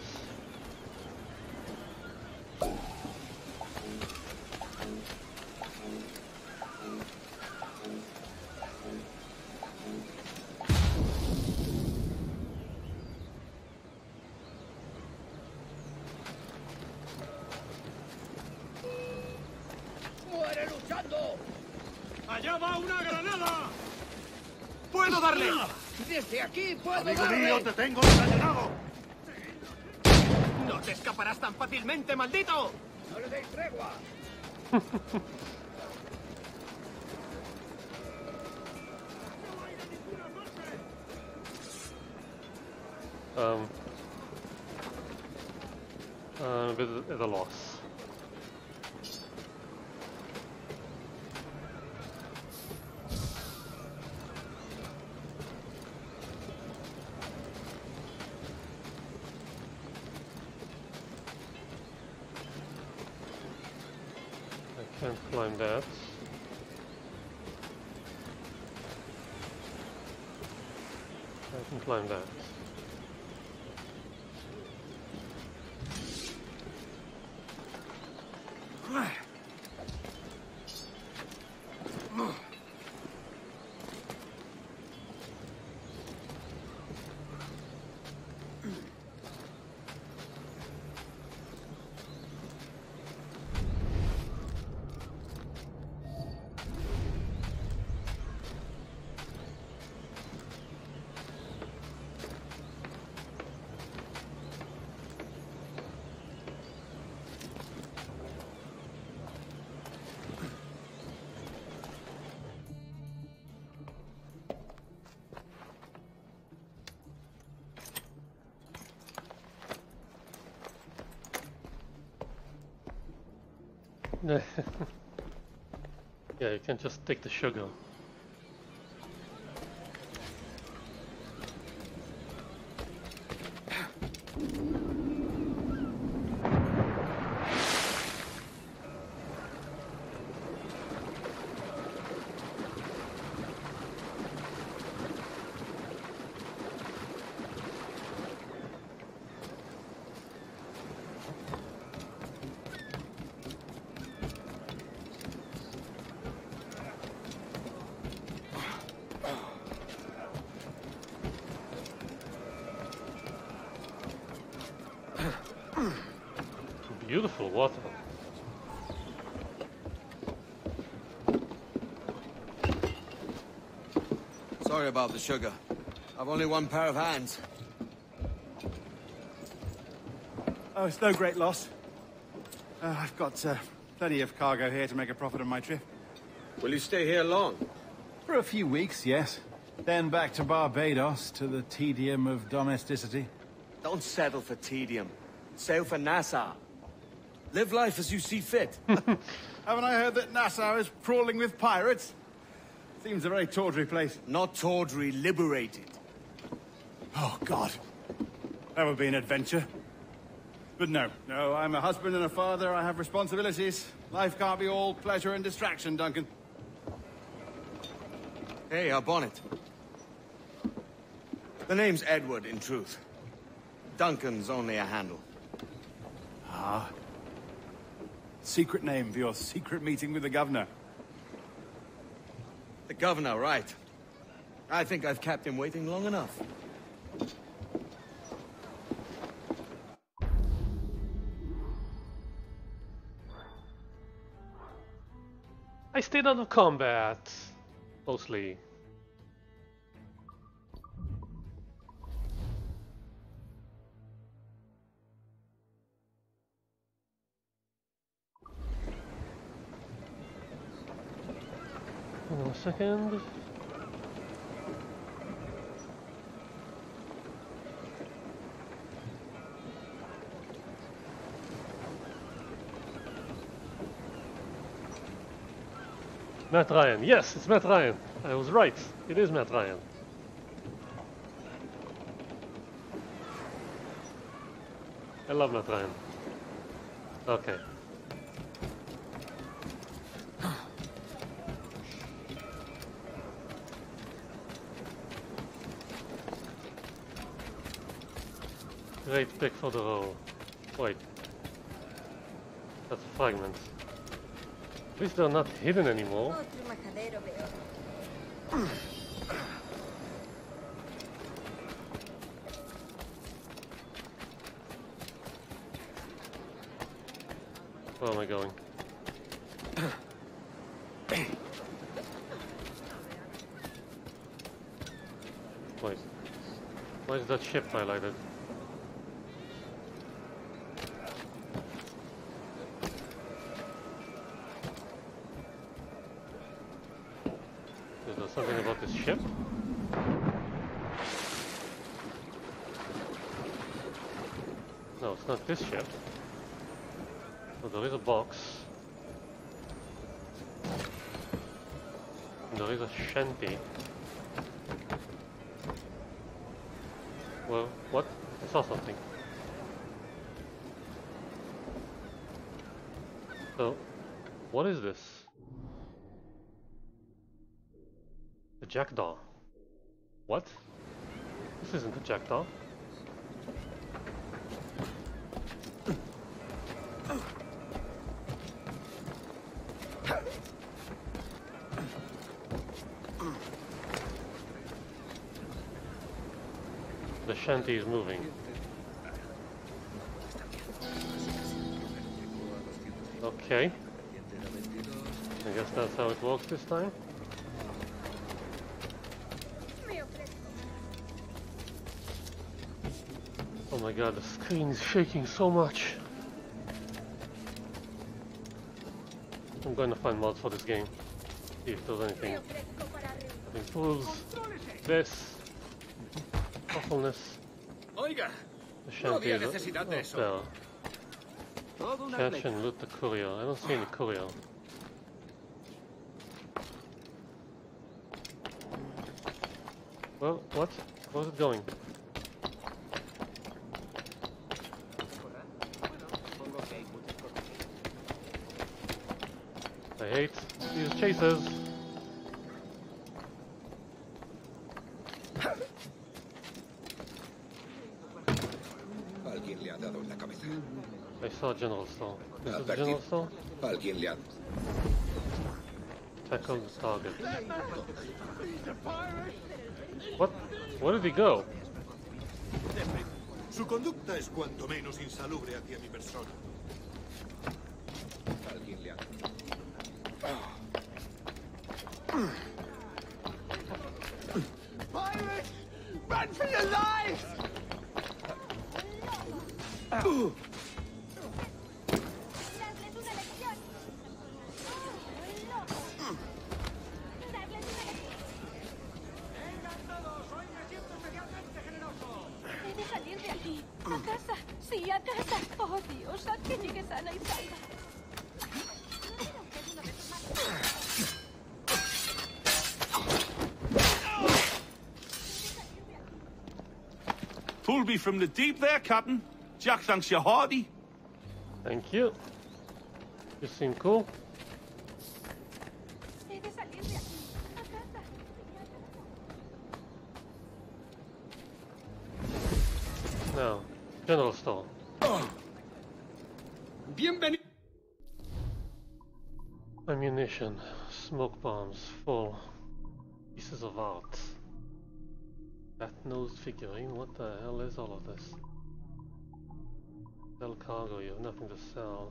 ¡Maldito! ¡No le deis tregua! a bit at a loss. I can't climb that. I can climb that. Yeah, you can't just take the sugar. Beautiful water. Sorry about the sugar. I've only one pair of hands. Oh, it's no great loss. I've got plenty of cargo here to make a profit on my trip. Will you stay here long? For a few weeks, yes. Then back to Barbados, to the tedium of domesticity. Don't settle for tedium. Sail for Nassau. Live life as you see fit. Haven't I heard that Nassau is crawling with pirates? Seems a very tawdry place. Not tawdry, liberated. Oh, God. That would be an adventure. But no, no, I'm a husband and a father. I have responsibilities. Life can't be all pleasure and distraction, Duncan. Hey, our bonnet. The name's Edward, in truth. Duncan's only a handle. Ah. Secret name for your secret meeting with the governor. The governor, right. I think I've kept him waiting long enough. I stayed out of combat, mostly. Second. Matt Ryan. Yes, it's Matt Ryan. I was right. It is Matt Ryan. I love Matt Ryan. Okay. Great pick for the roll. Wait. That's a fragment. At least they're not hidden anymore. Where am I going? Wait. Why is that ship highlighted? Ship. No, it's not this ship. Well, there is a box. There is a shanty. Well, what? I saw something. So, what is this? The Jackdaw. What? This isn't the Jackdaw. The shanty is moving. Okay. I guess that's how it works this time. Oh my god, the screen is shaking so much. I'm going to find mods for this game. See if there's anything that improves this awfulness. Oiga, the shanty is up there. Catch and loot the courier. I don't see any courier. Well, what? Where's it going? I hate these chasers. I saw General Store. This is General Store? Tackle the target. What? Where did he go? Su conducta es cuanto menos insalubre hacia mi persona. Pirate! Run for your lives! From the deep there, Captain. Jack thanks you hearty. Thank you. You seem cool. Now, General Store. Ammunition, smoke bombs, full pieces of art. Cat-nosed figurine, what the hell is all of this? Sell cargo, you have nothing to sell.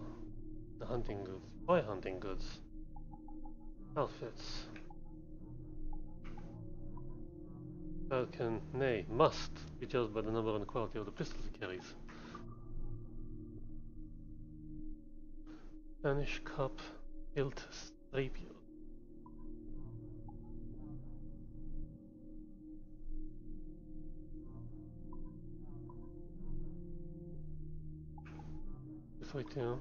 The hunting goods, buy hunting goods. Outfits. Falcon, nay, must be judged by the number and quality of the pistols it carries. Spanish cup, hilt, rapier. Three, two.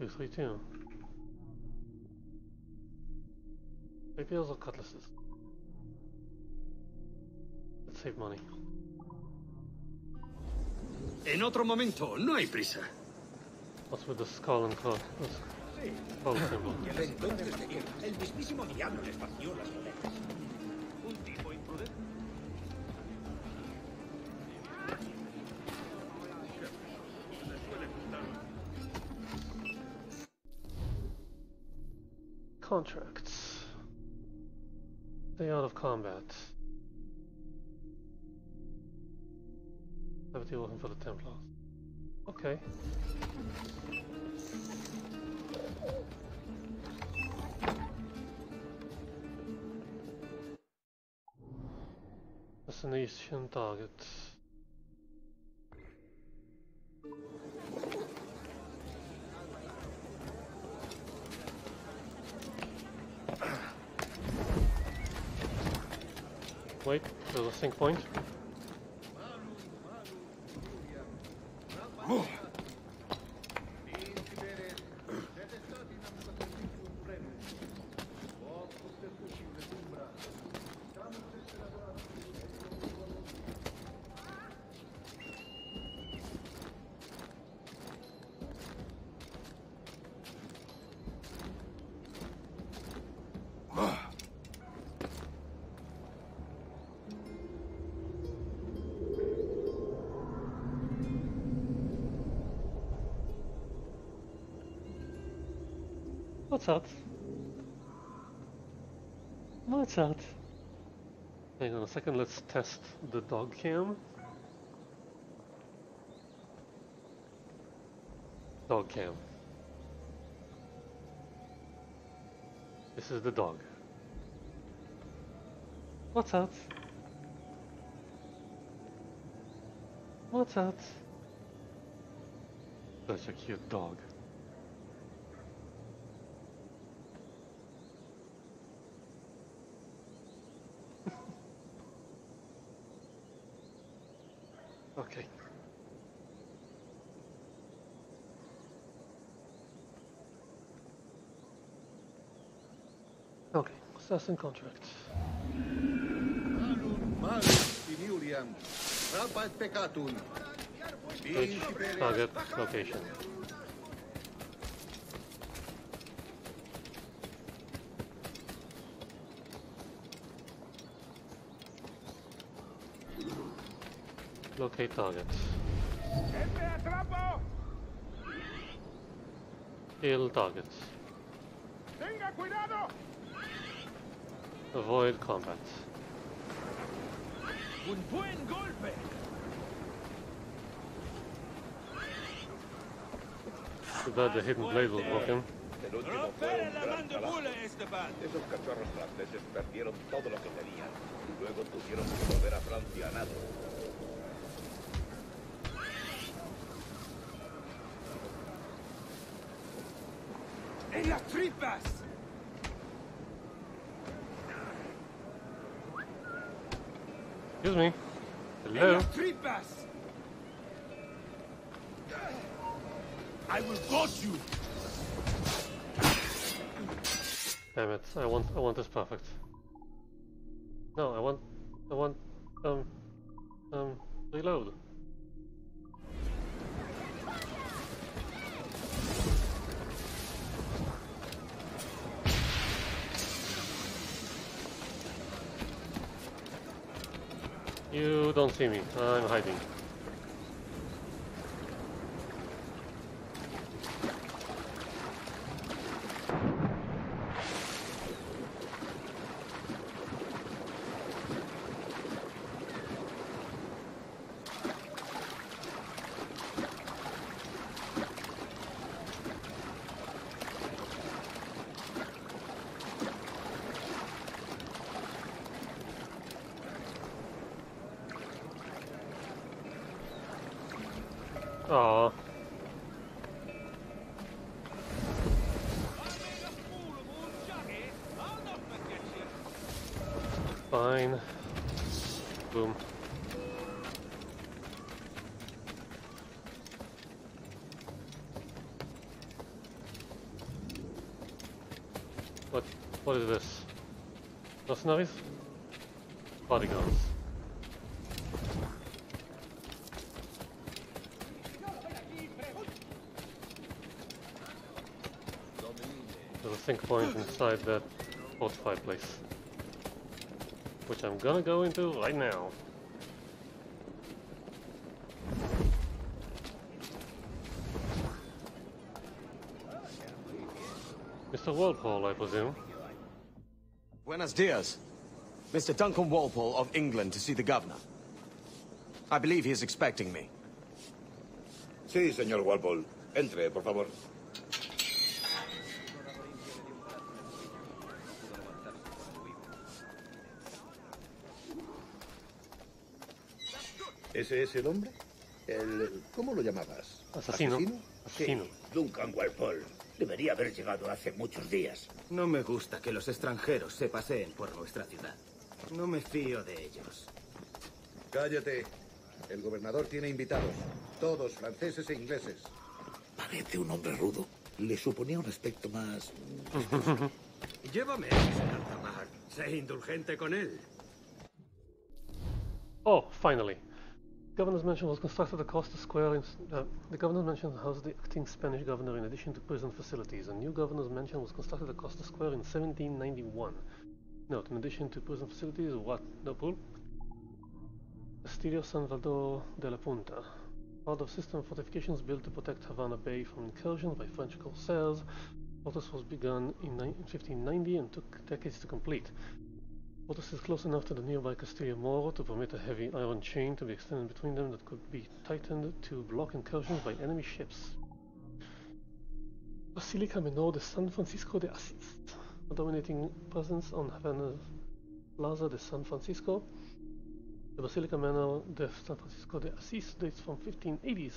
232. Rapiers or cutlasses? Let's save money. En otro momento, no hay prisa. What's with the skull and cross? Skull symbol. Contracts. Stay out of combat. Liberty working for the Templars. Okay. Assassination target. Wait, there's a sink point. What's that? What's that? Hang on a second, let's test the dog cam. Dog cam. This is the dog. What's that? What's that? Such a cute dog. Okay. Okay, assassin contract. Which target location? Locate targets. Kill targets. Avoid combat. Un buen golpe. Too bad the hidden blade was broken. En las tripas. Excuse me. Hello. I will got you. Damn it! I want this perfect. No, I want reload. You don't see me. I'm hiding. Fine. Boom. What is this? Mercenaries? Bodyguards. There's a sink point inside that fortified place, which I'm gonna go into right now. Mr. Walpole, I presume. Buenos dias. Mr. Duncan Walpole of England to see the governor. I believe he is expecting me. Sí, señor Walpole. Entre, por favor. ¿Ese es el hombre? El, ¿cómo lo llamabas? Asesino. ¿Asesino? Asesino. Sí, Duncan Walpole. Debería haber llegado hace muchos días. No me gusta que los extranjeros se paseen por nuestra ciudad. No me fío de ellos. Cállate. El gobernador tiene invitados. Todos franceses e ingleses. Parece un hombre rudo. Le suponía un aspecto más... Llévame a ese altamar. Sé indulgente con él. Oh, finally. The governor's mansion was constructed across the square. The governor's mansion housed the acting Spanish governor in addition to prison facilities. A new governor's mansion was constructed across the square in 1791. Note, in addition to prison facilities, what? No pool? Castillo San Salvador de la Punta. Part of system fortifications built to protect Havana Bay from incursions by French corsairs Portus was begun in 1590 and took decades to complete. Portus is close enough to the nearby Castillo Moro to permit a heavy iron chain to be extended between them that could be tightened to block incursions by enemy ships. Basilica Menor de San Francisco de Assis, a dominating presence on Havana's Plaza de San Francisco. The Basilica Menor de San Francisco de Assis dates from 1580s.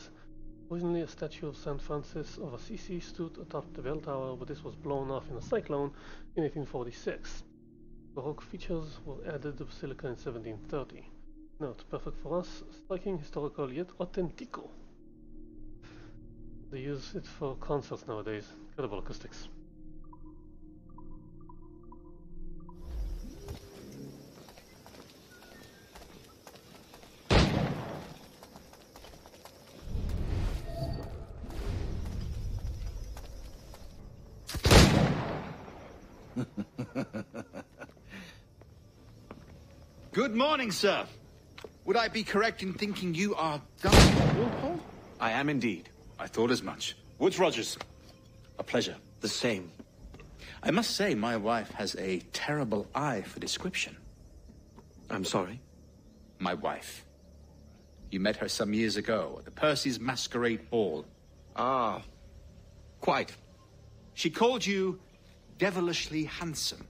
Originally, a statue of St. Francis of Assisi stood atop the bell tower, but this was blown off in a cyclone in 1846. Baroque features were added to the basilica in 1730. Note, perfect for us, striking, historical, yet authentico. They use it for concerts nowadays. Incredible acoustics. Good morning, sir. Would I be correct in thinking you are Duncan Walpole? I am indeed. I thought as much. Woods Rogers. A pleasure. The same. I must say my wife has a terrible eye for description. I'm sorry? My wife. You met her some years ago at the Percy's Masquerade Ball. Ah. Quite. She called you devilishly handsome.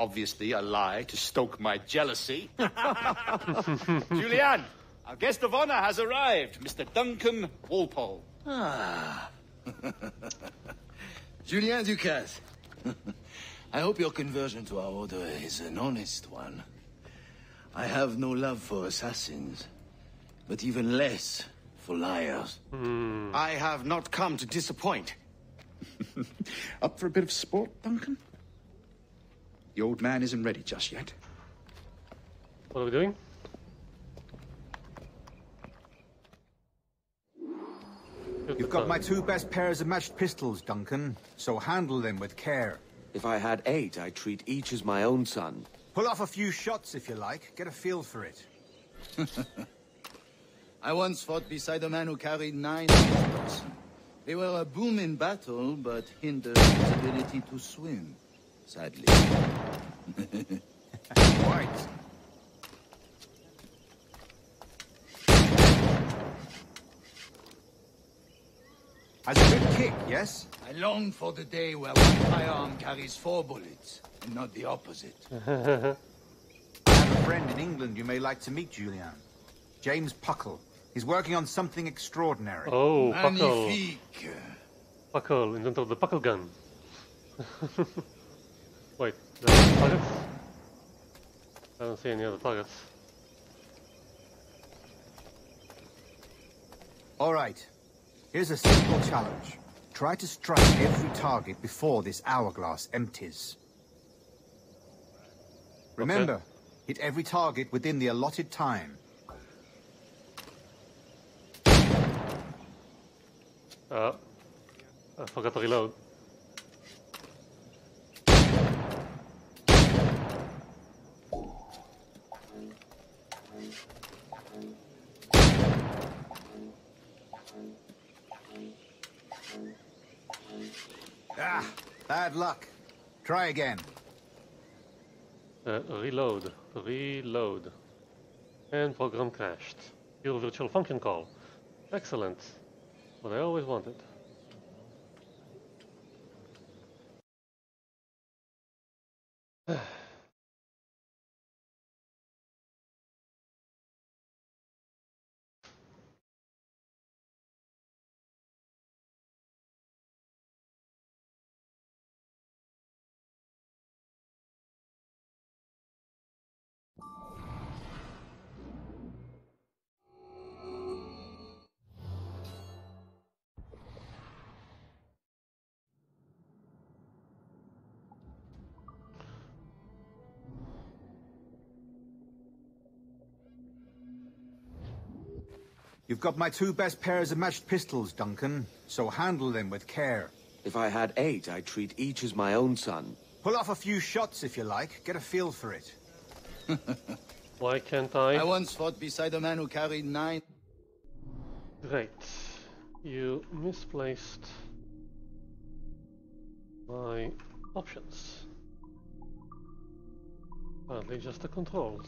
Obviously a lie to stoke my jealousy. Julianne, our guest of honor has arrived, Mr. Duncan Walpole. Ah. Julien Ducasse. I hope your conversion to our order is an honest one. I have no love for assassins, but even less for liars. I have not come to disappoint. Up for a bit of sport, Duncan? The old man isn't ready just yet. What are we doing? You've got my two best pairs of matched pistols, Duncan, so handle them with care. If I had 8, I'd treat each as my own son. Pull off a few shots if you like, get a feel for it. I once fought beside a man who carried 9 pistols. They were a boom in battle, but hindered his ability to swim, sadly. Right. As a good kick, yes? I long for the day where one firearm carries 4 bullets, and not the opposite. I have a friend in England you may like to meet, Julian. James Puckle. He's working on something extraordinary. Oh, Puckle. Puckle, inventor of the Puckle gun. Wait, there are targets? I don't see any other targets. Alright, here's a simple challenge. Try to strike every target before this hourglass empties. Remember, okay. Hit every target within the allotted time. I forgot to reload. Ah, bad luck. Try again. Reload. And program crashed. Your virtual function call. Excellent. What I always wanted. You've got my two best pairs of matched pistols, Duncan, so handle them with care. If I had 8, I'd treat each as my own son. Pull off a few shots if you like, get a feel for it. Why can't I? I once fought beside a man who carried 9. Great. You misplaced my options. Apparently just the controls.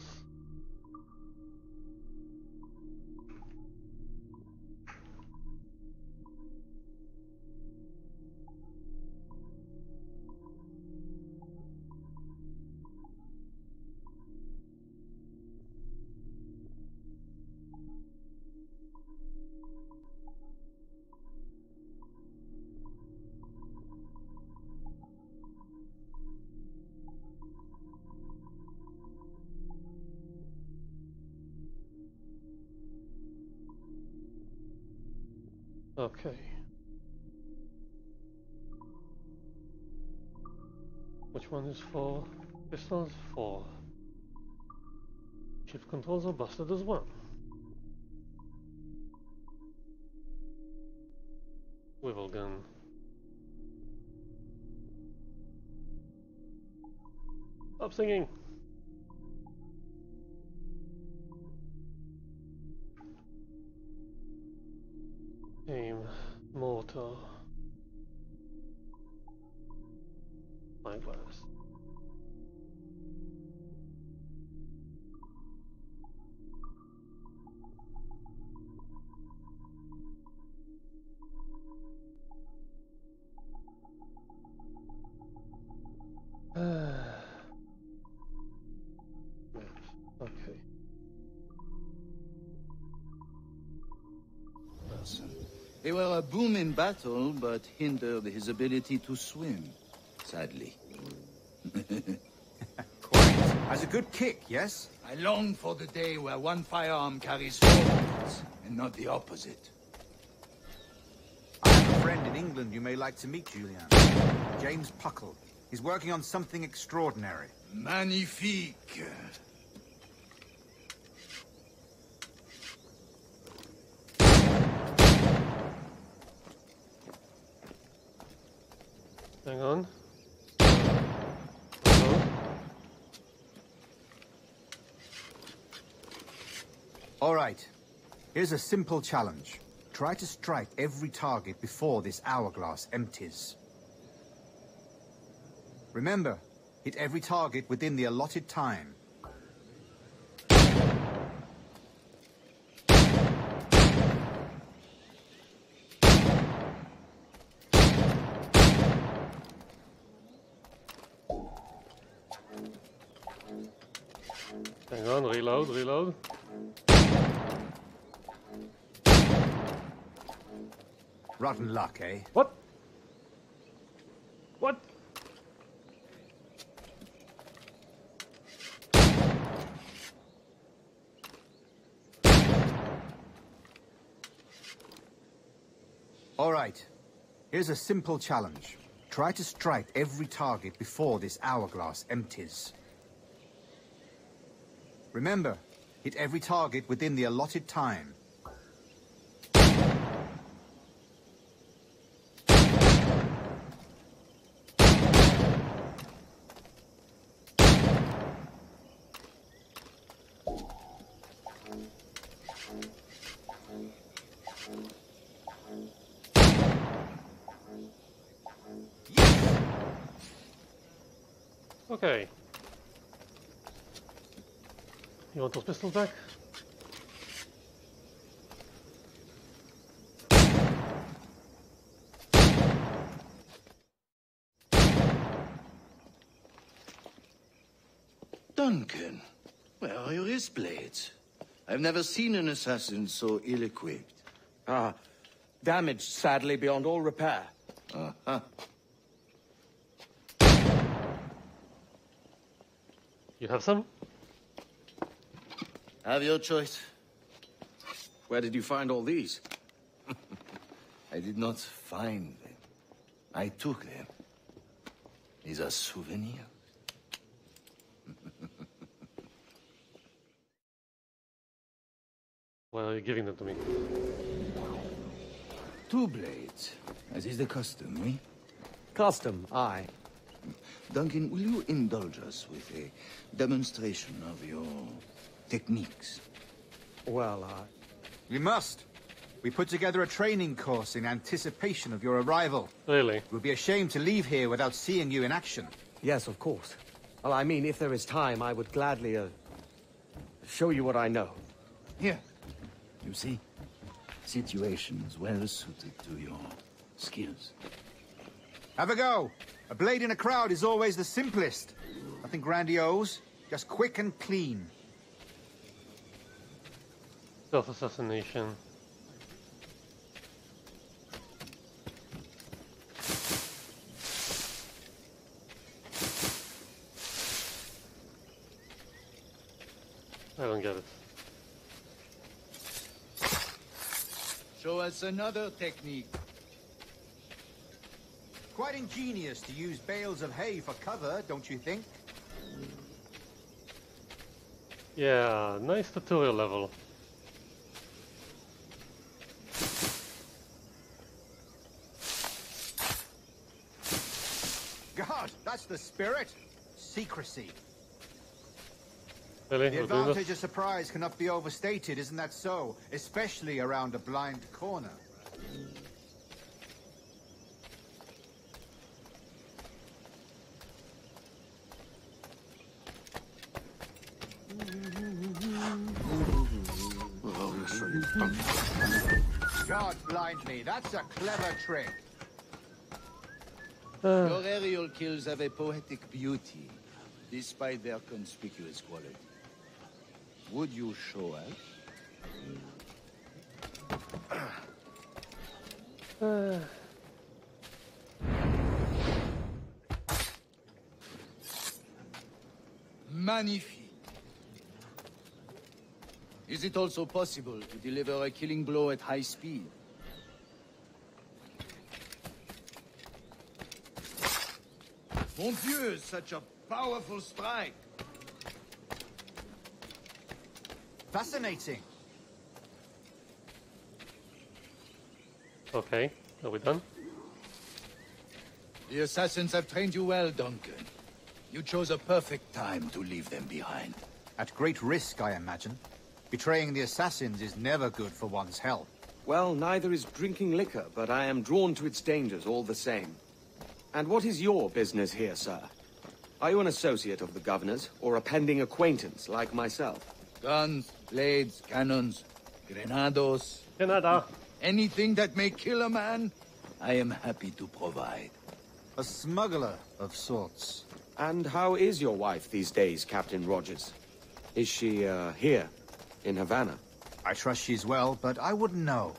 Okay. Which one is for pistols? 4. Shift controls are busted as well. Swivel gun. Stop singing. Aim, mortar, spyglass. They were a boom in battle, but hindered his ability to swim, sadly. Quite. As a good kick, yes? I long for the day where one firearm carries forwards, and not the opposite. I have a friend in England you may like to meet, Julian. James Puckle. He's working on something extraordinary. Magnifique. Hang on. All right. Here's a simple challenge. Try to strike every target before this hourglass empties. Remember, hit every target within the allotted time. Hang on, reload, reload. Rotten luck, eh? What? What? All right. Here's a simple challenge. Try to strike every target before this hourglass empties. Remember, hit every target within the allotted time. Yes! Okay. You want those pistols back? Duncan, where are your wrist blades? I've never seen an assassin so ill-equipped. Ah, damaged, sadly, beyond all repair. Uh-huh. You have some? Have your choice. Where did you find all these? I did not find them. I took them. These are souvenirs. Why are you giving them to me? 2 blades, as is the custom, eh? Custom, aye. Duncan, will you indulge us with a demonstration of your techniques? Well, we must. We put together a training course in anticipation of your arrival. Really? It would be a shame to leave here without seeing you in action. Yes, of course. Well, I mean, if there is time, I would gladly show you what I know. Here. You see? Situations well suited to your skills. Have a go. A blade in a crowd is always the simplest. Nothing grandiose, just quick and clean. Self-assassination. I don't get it. Show us another technique. Quite ingenious to use bales of hay for cover, don't you think? Yeah, nice tutorial level. God, that's the spirit! Secrecy. Really? The advantage of surprise cannot be overstated, isn't that so? Especially around a blind corner. God blind me, that's a clever trick. Your aerial kills have a poetic beauty, despite their conspicuous quality. Would you show us? Magnifique. Is it also possible to deliver a killing blow at high speed? Mon Dieu, such a powerful strike! Fascinating. Okay, are we done? The assassins have trained you well, Duncan. You chose a perfect time to leave them behind. At great risk, I imagine. Betraying the assassins is never good for one's health. Well, neither is drinking liquor, but I am drawn to its dangers all the same. And what is your business here, sir? Are you an associate of the governor's, or a pending acquaintance like myself? Guns, blades, cannons, grenados. Grenada. Anything that may kill a man, I am happy to provide. A smuggler of sorts. And how is your wife these days, Captain Rogers? Is she, here, in Havana? I trust she's well, but I wouldn't know.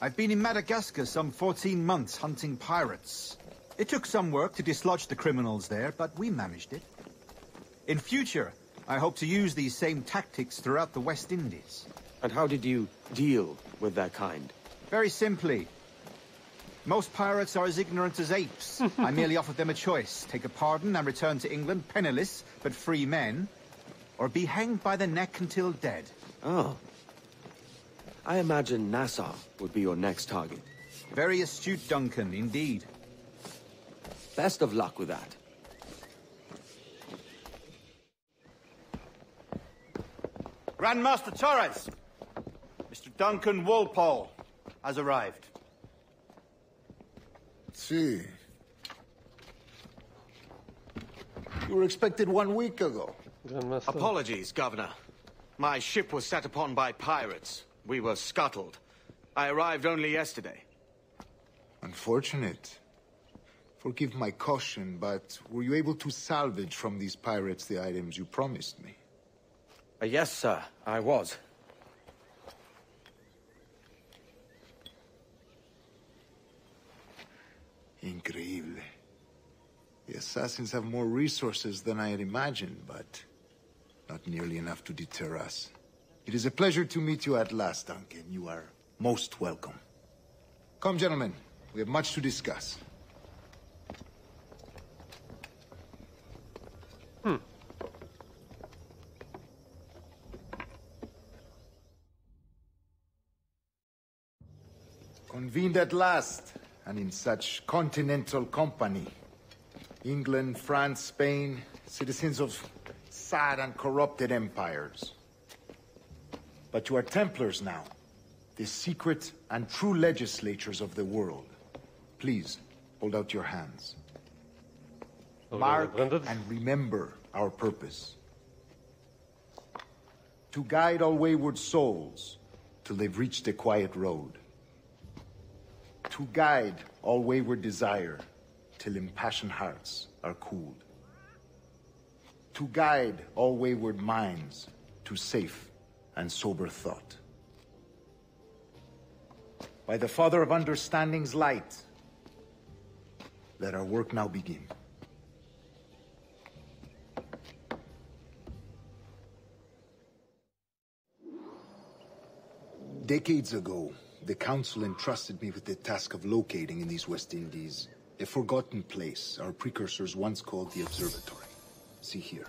I've been in Madagascar some 14 months hunting pirates. It took some work to dislodge the criminals there, but we managed it. In future, I hope to use these same tactics throughout the West Indies. And how did you deal with their kind? Very simply. Most pirates are as ignorant as apes. I merely offered them a choice. Take a pardon and return to England penniless, but free men. Or be hanged by the neck until dead. Oh. I imagine Nassau would be your next target. Very astute, Duncan, indeed. Best of luck with that. Grandmaster Torres, Mr. Duncan Walpole has arrived. See. You were expected 1 week ago. Apologies, Governor. My ship was set upon by pirates. We were scuttled. I arrived only yesterday. Unfortunate. Forgive my caution, but were you able to salvage from these pirates the items you promised me? Yes, sir, I was. Incredible. The assassins have more resources than I had imagined, but not nearly enough to deter us. It is a pleasure to meet you at last, Duncan. You are most welcome. Come, gentlemen. We have much to discuss. Convened at last, and in such continental company. England, France, Spain, citizens of sad and corrupted empires. But you are Templars now, the secret and true legislatures of the world. Please, hold out your hands. Mark and remember our purpose. To guide all wayward souls till they've reached a quiet road. To guide all wayward desire till impassioned hearts are cooled. To guide all wayward minds to safe and sober thought. By the Father of Understanding's light, let our work now begin. Decades ago, the Council entrusted me with the task of locating in these West Indies a forgotten place our precursors once called the Observatory. See here.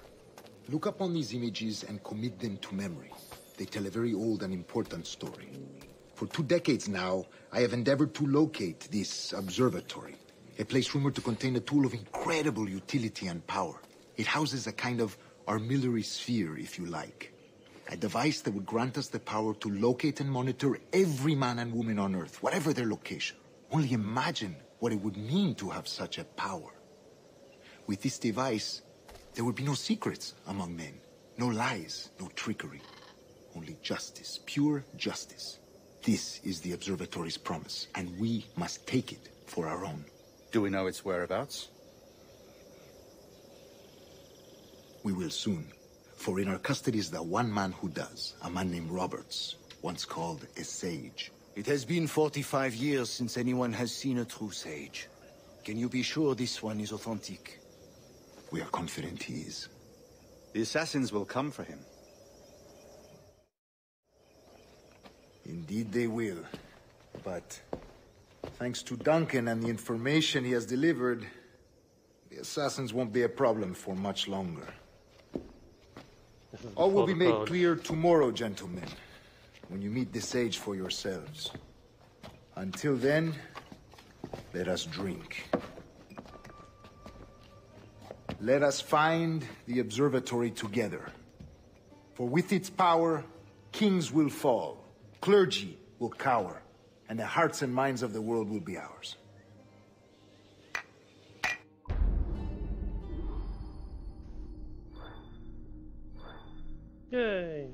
Look upon these images and commit them to memory. They tell a very old and important story. For 2 decades now, I have endeavored to locate this observatory, a place rumored to contain a tool of incredible utility and power. It houses a kind of armillary sphere, if you like. A device that would grant us the power to locate and monitor every man and woman on Earth, whatever their location. Only imagine what it would mean to have such a power. With this device, there would be no secrets among men, no lies, no trickery. Only justice, pure justice. This is the observatory's promise, and we must take it for our own. Do we know its whereabouts? We will soon. For in our custody is the one man who does, a man named Roberts, once called a sage. It has been 45 years since anyone has seen a true sage. Can you be sure this one is authentic? We are confident he is. The assassins will come for him. Indeed they will. But thanks to Duncan and the information he has delivered, the assassins won't be a problem for much longer. All will be made clear tomorrow, gentlemen, when you meet the sage for yourselves. Until then, let us drink. Let us find the observatory together. For with its power, kings will fall, clergy will cower, and the hearts and minds of the world will be ours. Yay.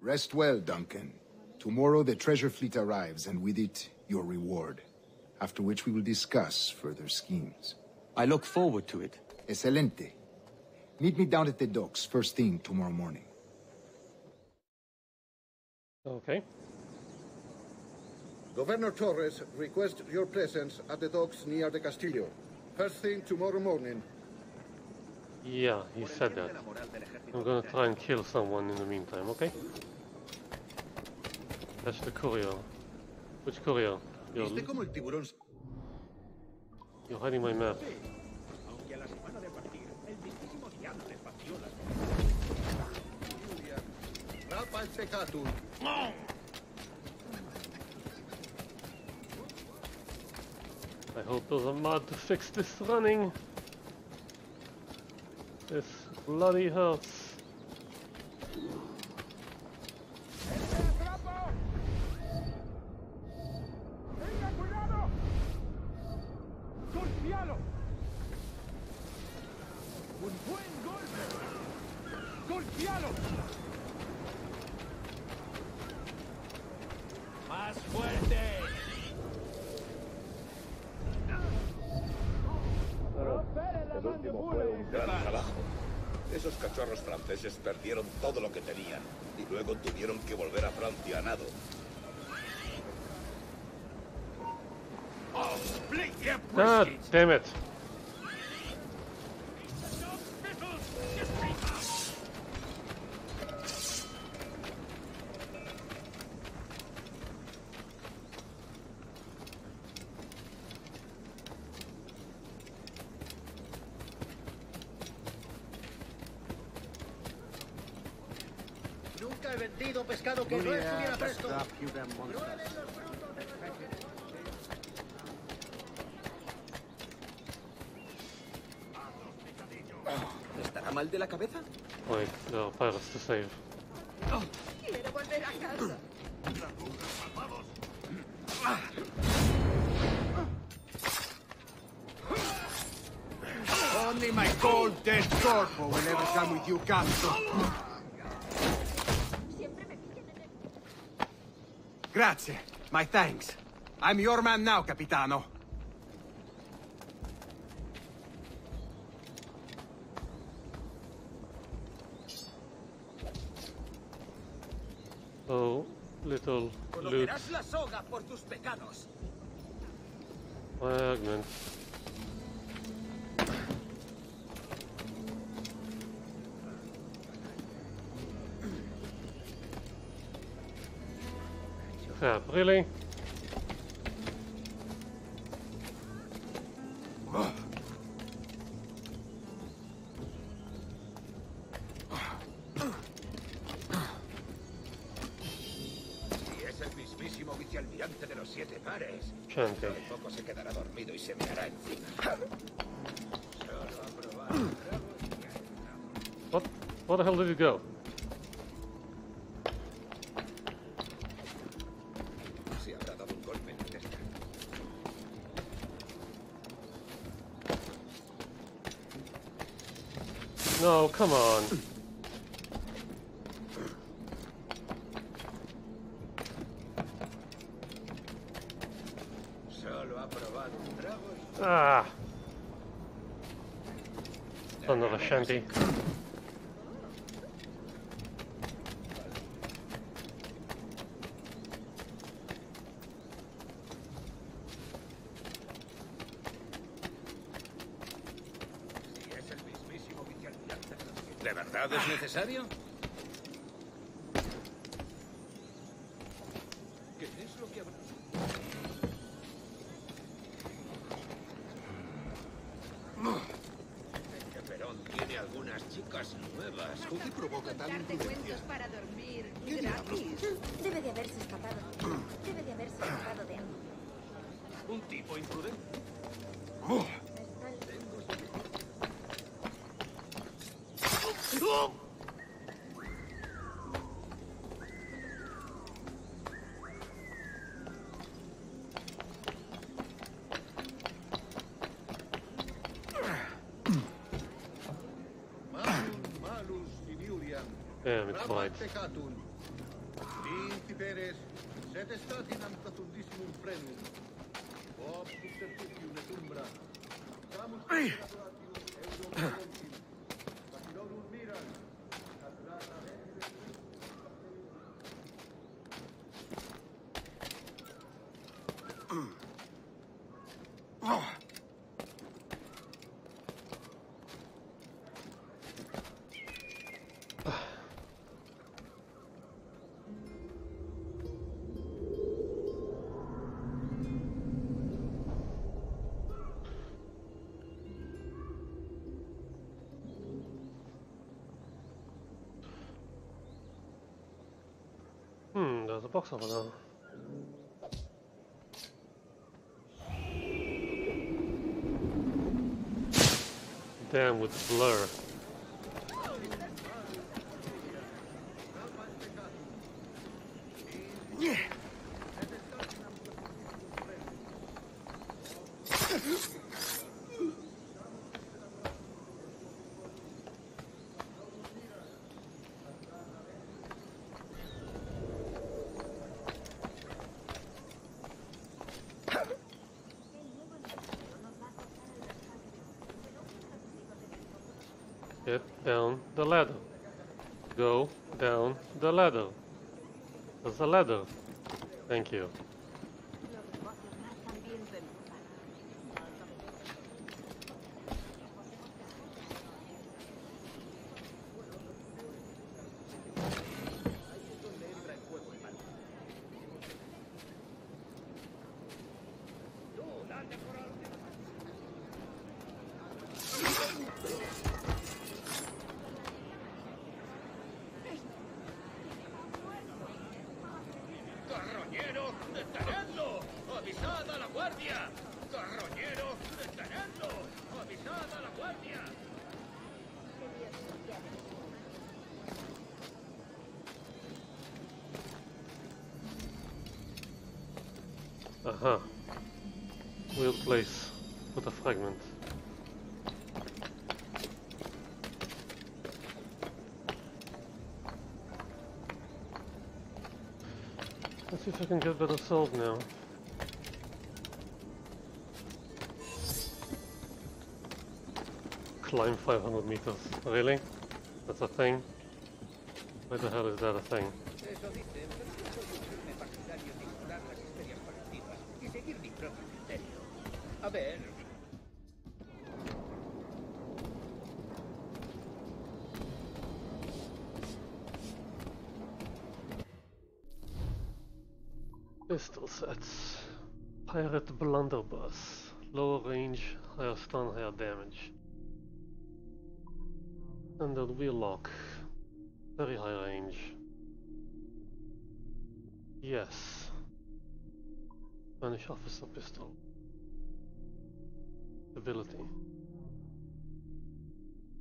Rest well, Duncan. Tomorrow the treasure fleet arrives, and with it, your reward. After which we will discuss further schemes. I look forward to it. Excelente. Meet me down at the docks first thing tomorrow morning. Okay. Governor Torres requests your presence at the docks near the Castillo. First thing tomorrow morning. Yeah, he said that. I'm gonna try and kill someone in the meantime, okay? That's the courier. Which courier? You're hiding my map. No! I hope there's a mod to fix this running. This bloody hurts. Perdieron todo lo que tenían y luego tuvieron que volver a Francia a nado. God damn it. like there are pirates to save. Only my cold dead corpo will ever come with you, Castro. Grazie. My thanks. I'm your man now, Capitano. Oh, little loot. Fragment. Crap, really? What the hell did it go? No, come on. Ah. Another shanty. ¿Necesario? ¿Qué es lo que habrá? El Perón tiene algunas chicas nuevas. ¿Qué te provoca tan cuentos para dormir gratis? Debe de haberse escapado. Debe de haberse escapado de algo. Un tipo imprudente. There's a box over there. Damn with the blur. The ladder. Thank you. Aha. Weird place. What a fragment. Let's see if I can get better salt now. Climb 500 meters. Really? That's a thing? Why the hell is that a thing? Pistol sets. Pirate blunderbuss. Lower range, higher stun, higher damage. Standard wheel lock. Very high range. Yes. Spanish officer pistol. Ability.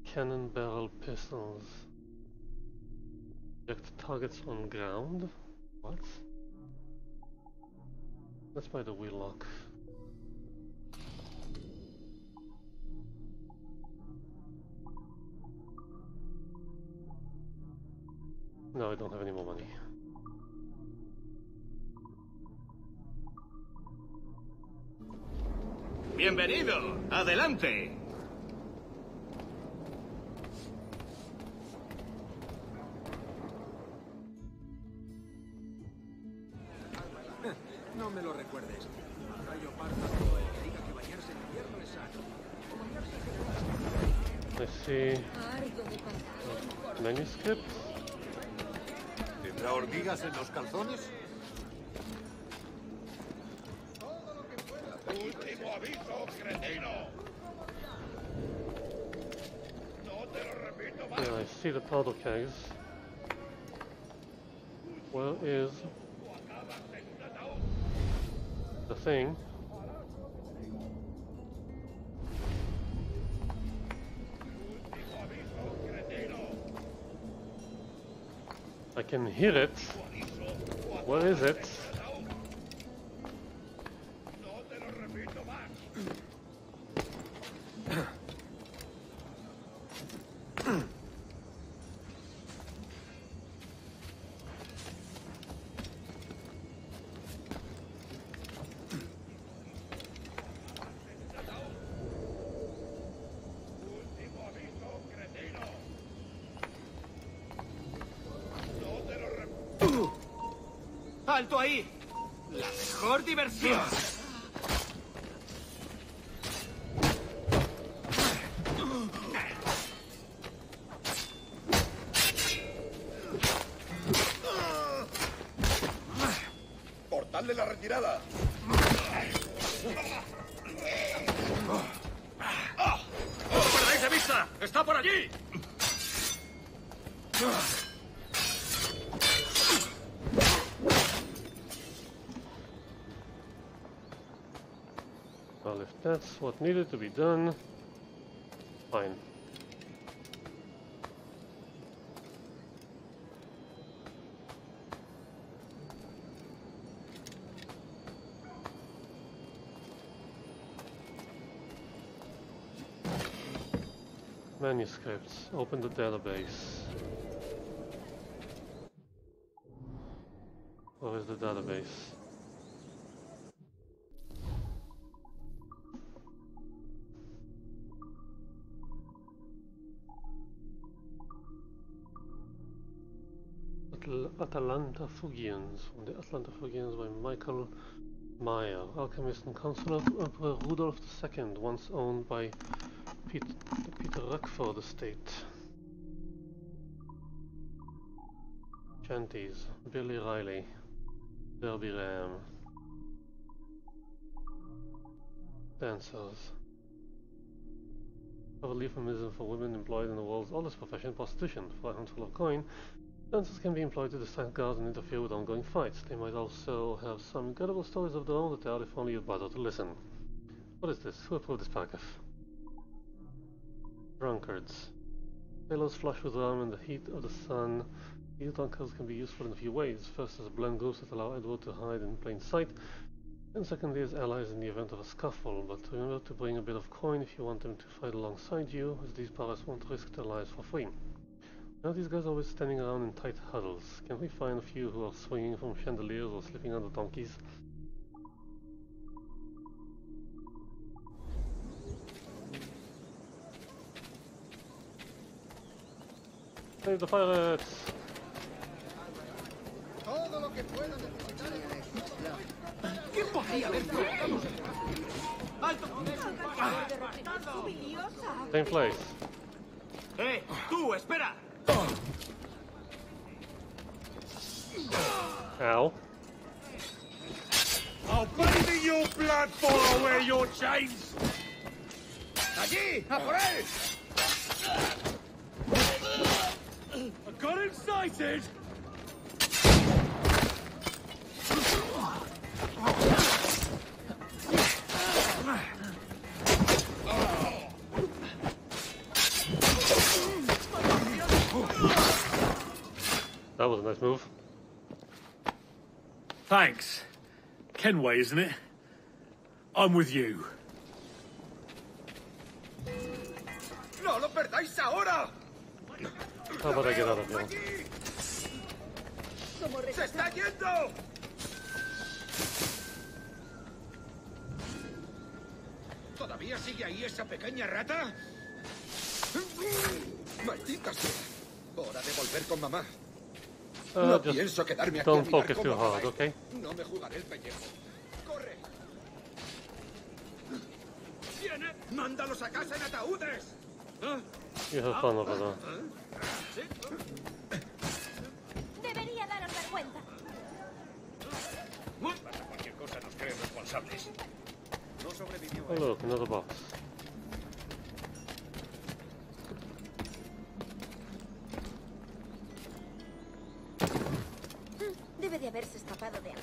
Cannon barrel pistols. Eject targets on ground? What? Let's buy the wheel lock. No, I don't have any more money. Bienvenido! Adelante! No me lo recuerdes. Let's see. Manuscript? ¿Tendrá hormigas en los calzones? Último aviso, cretino. No te lo repito más. Yeah, I see the powder kegs. Where is the thing? I can hear it. Where is it? ¡Alto ahí! ¡La mejor diversión! ¡Portal de la retirada! ¡Oh! ¡No lo perdáis de vista! ¡Está por allí! That's what needed to be done. Fine. Manuscripts. Open the database. Where is the database? Atalanta Fugians, from the Atalanta Fugians by Michael Meyer, alchemist and counselor to Emperor Rudolf II, once owned by Peter Rockford Estate. Chanties, Billy Riley, Derby Ram. Dancers. A euphemism for women employed in the world's oldest profession, prostitution, for a handful of coin. Dancers can be employed to distract guards and interfere with ongoing fights. They might also have some incredible stories of their own to tell if only you'd bother to listen. What is this? Who approved this paragraph? Drunkards. Sailors flush with rum and the heat of the sun. These drunkards can be useful in a few ways. First, as blend groups that allow Edward to hide in plain sight. And secondly, as allies in the event of a scuffle, but remember to bring a bit of coin if you want them to fight alongside you, as these powers won't risk their lives for free. Now these guys are always standing around in tight huddles. Can we find a few who are swinging from chandeliers or slipping under donkeys? Save the pirates! Same place. Hey, tú, espera! Ow. I'll bathe in your blood before I wear your chains! Allí, a por él! I got him sighted! That was a nice move. Thanks. Kenway, isn't it? I'm with you. No lo perdáis ahora. How about I get out of here? Se está yendo. ¿Todavía sigue ahí esa pequeña rata? Maldita sea. Hora de volver con mamá. No pienso quedarme aquí a mirar cómo va. No me jugaré el pellejo. ¡Corre! ¡Viene! ¡Mándalos a casa en ataúdes! Debería daros vergüenza. Para cualquier cosa nos creen responsables. No sobrevivió. Oh, look, another box. Debe de haberse escapado de algo.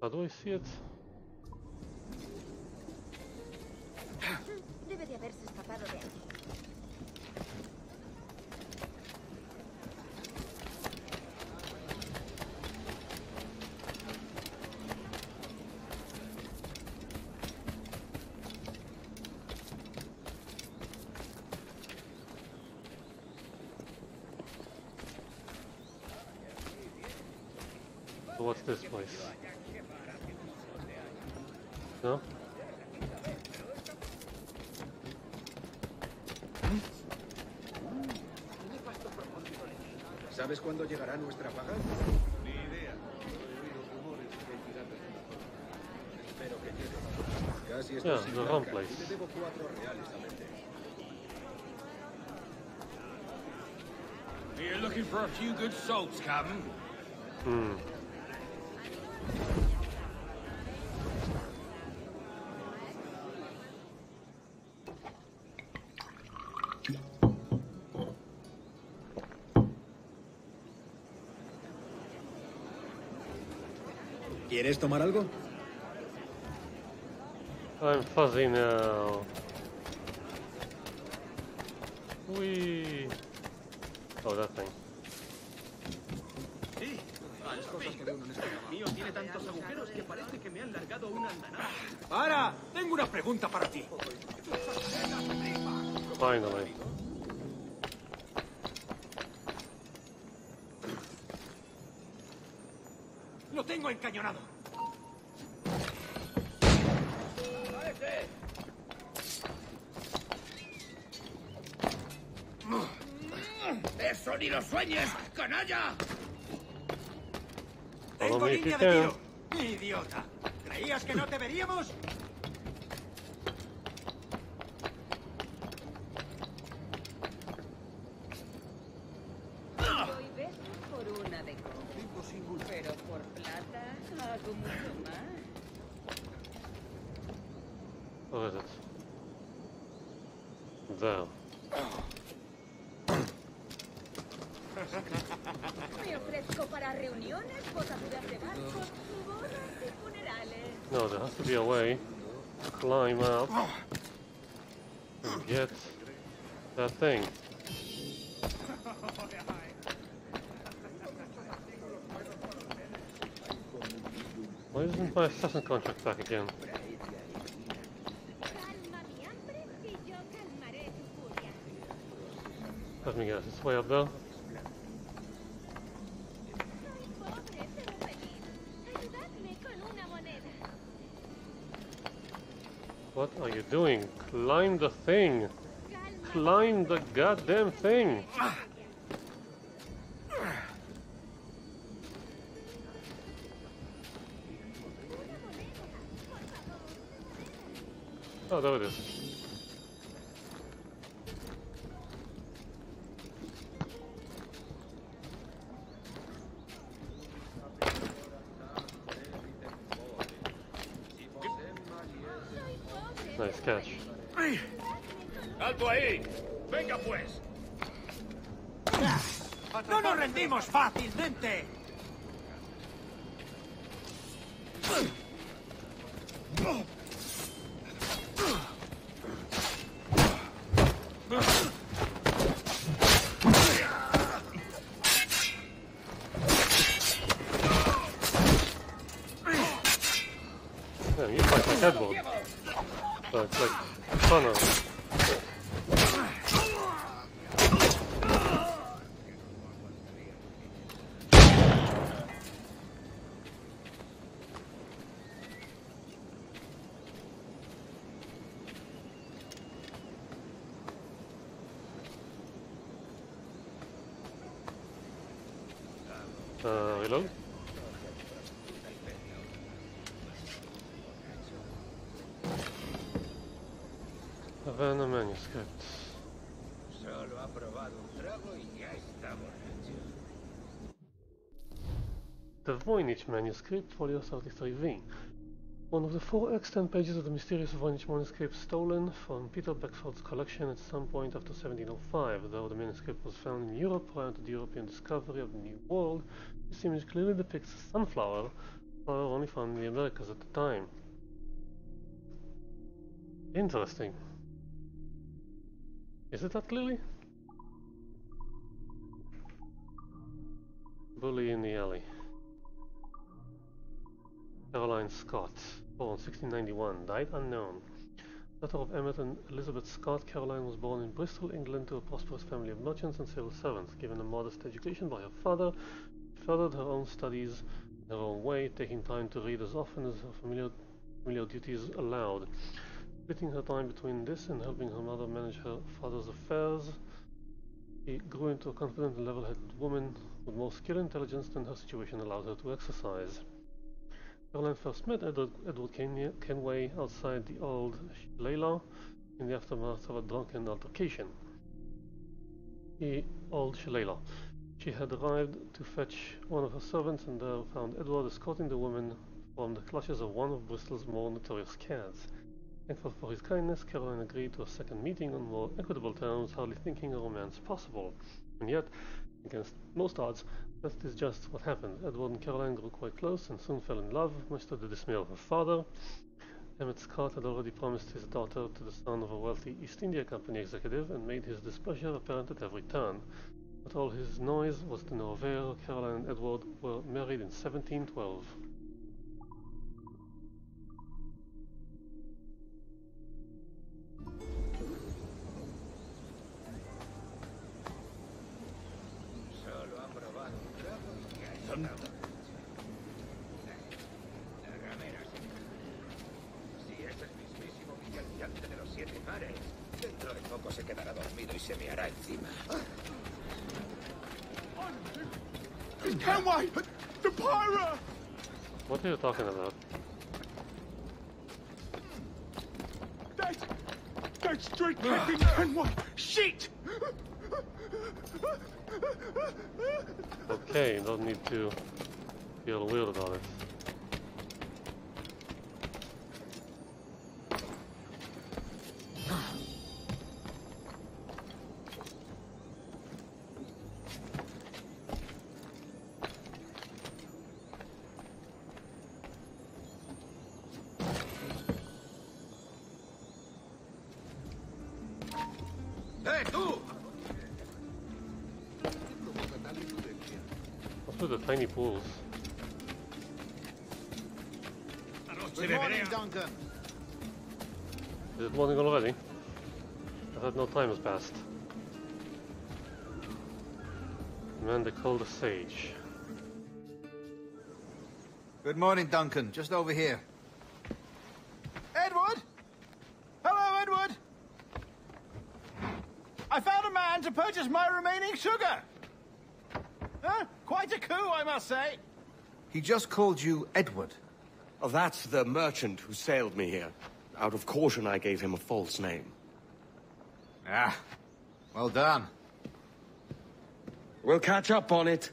How do I see it? Debe de haberse escapado de algo. What's this place? No? ¿Sabes cuándo llegará nuestra paga? Ni idea. Espero que llegue. Casi estoy sin banca. Le debo £4 a Mendez. You're looking for a few good soaps, Captain. ¿Quieres tomar algo? I'm fuzzy now. Wee. Oh, that thing. Sí. Cosas que veo en este trabajo. Mío tiene tantos agujeros que parece que me han largado una andanada. ¡Para! Tengo una pregunta para ti. Finally. Lo tengo encañonado. ¡Eso ni lo sueñes, canalla! ¡Tengo línea de tiro! ¡Idiota! ¿Creías que no te veríamos? Doy besos por una de coco, pero por plata hago mucho más. What is it? There. Me ofrezco para reuniones, botaduras de barcos, bodas y funerales. No, there has to be a way to climb up and get that thing. Why isn't my assassin contract back again? Let me guess, it's way up there. What are you doing? Climb the thing! Climb the goddamn thing! Oh, there it is. Nice catch. Alto ahí. Venga pues. No nos rendimos fácilmente. Yeah, you fight like headboard. So it's like fun of it. Reload? Havana Manuscript. Solo ha probado un trago y ya está borracho. The Voynich Manuscript, folio 33V. One of the four extant pages of the mysterious Voynich Manuscript stolen from Peter Beckford's collection at some point after 1705. Though the manuscript was found in Europe prior to the European discovery of the New World, this image clearly depicts a sunflower, flower only found in the Americas at the time. Interesting. Is it that clearly? Bully in the alley. Caroline Scott, born 1691, died unknown. Daughter of Emmett and Elizabeth Scott, Caroline was born in Bristol, England, to a prosperous family of merchants and civil servants. Given a modest education by her father, she furthered her own studies in her own way, taking time to read as often as her familiar duties allowed. Splitting her time between this and helping her mother manage her father's affairs, she grew into a confident and level-headed woman with more skill and intelligence than her situation allowed her to exercise. Caroline first met Edward Kenway outside the old Shillelagh in the aftermath of a drunken altercation. The old Shillelagh. She had arrived to fetch one of her servants and there found Edward escorting the woman from the clutches of one of Bristol's more notorious cads. Thankful for his kindness, Caroline agreed to a second meeting on more equitable terms, hardly thinking a romance possible. And yet, against most odds, that is just what happened. Edward and Caroline grew quite close and soon fell in love, much to the dismay of her father. Emmett Scott had already promised his daughter to the son of a wealthy East India Company executive and made his displeasure apparent at every turn. But all his noise was to no avail. Caroline and Edward were married in 1712. What are you talking about? That straight Captain Kenway! Shit! Okay, don't need to feel weird about it. Look at the tiny pools. Good morning, Duncan. Is it morning already? I thought no time has passed. Man, they call the sage. Good morning, Duncan. Just over here. Edward? Hello, Edward! I found a man to purchase my remaining sugar! Huh? Quite a coup, I must say. He just called you Edward. Oh, that's the merchant who sailed me here. Out of caution, I gave him a false name. Ah, well done. We'll catch up on it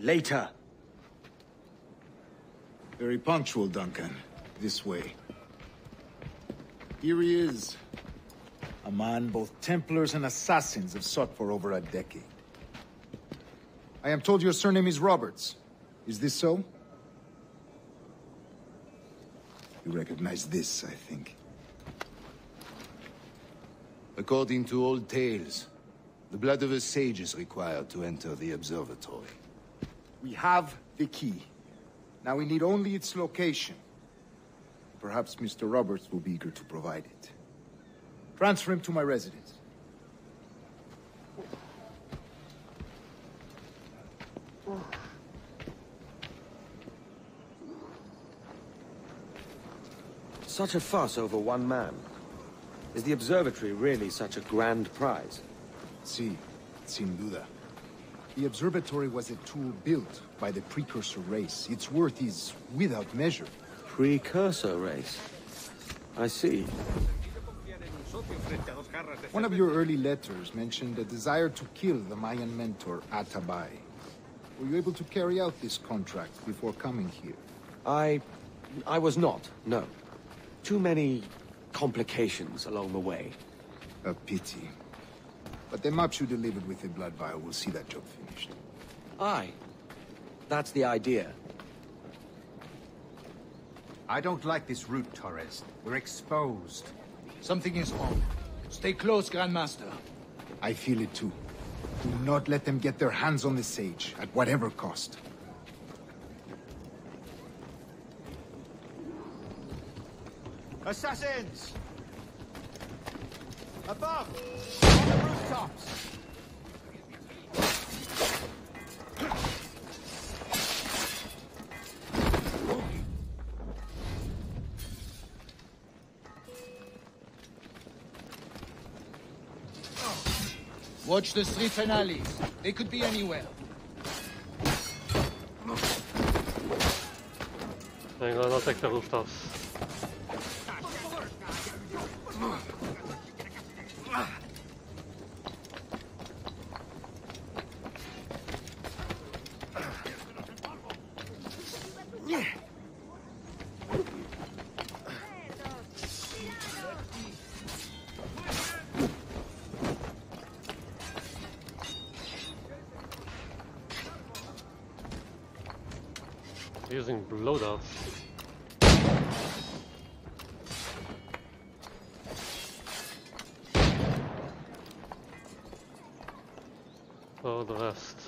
later. Very punctual, Duncan. This way. Here he is. A man both Templars and assassins have sought for over a decade. I am told your surname is Roberts. Is this so? You recognize this, I think. According to old tales, the blood of a sage is required to enter the observatory. We have the key. Now we need only its location. Perhaps Mr. Roberts will be eager to provide it. Transfer him to my residence. Such a fuss over one man. Is the observatory really such a grand prize? Si, sin duda. The observatory was a tool built by the precursor race. Its worth is without measure. Precursor race? I see. One of your early letters mentioned a desire to kill the Mayan mentor, Atabay. Were you able to carry out this contract before coming here? I was not, no. Too many complications along the way. A pity. But the maps you delivered with the blood vial will see that job finished. Aye. That's the idea. I don't like this route, Torres. We're exposed. Something is on. Stay close, Grandmaster. I feel it too. Do not let them get their hands on the sage, at whatever cost. Assassins! Above! On the rooftops! Watch the streets and alleys. They could be anywhere. Hang on, I'll take the rooftops. Using blowdowns. Oh, the rest.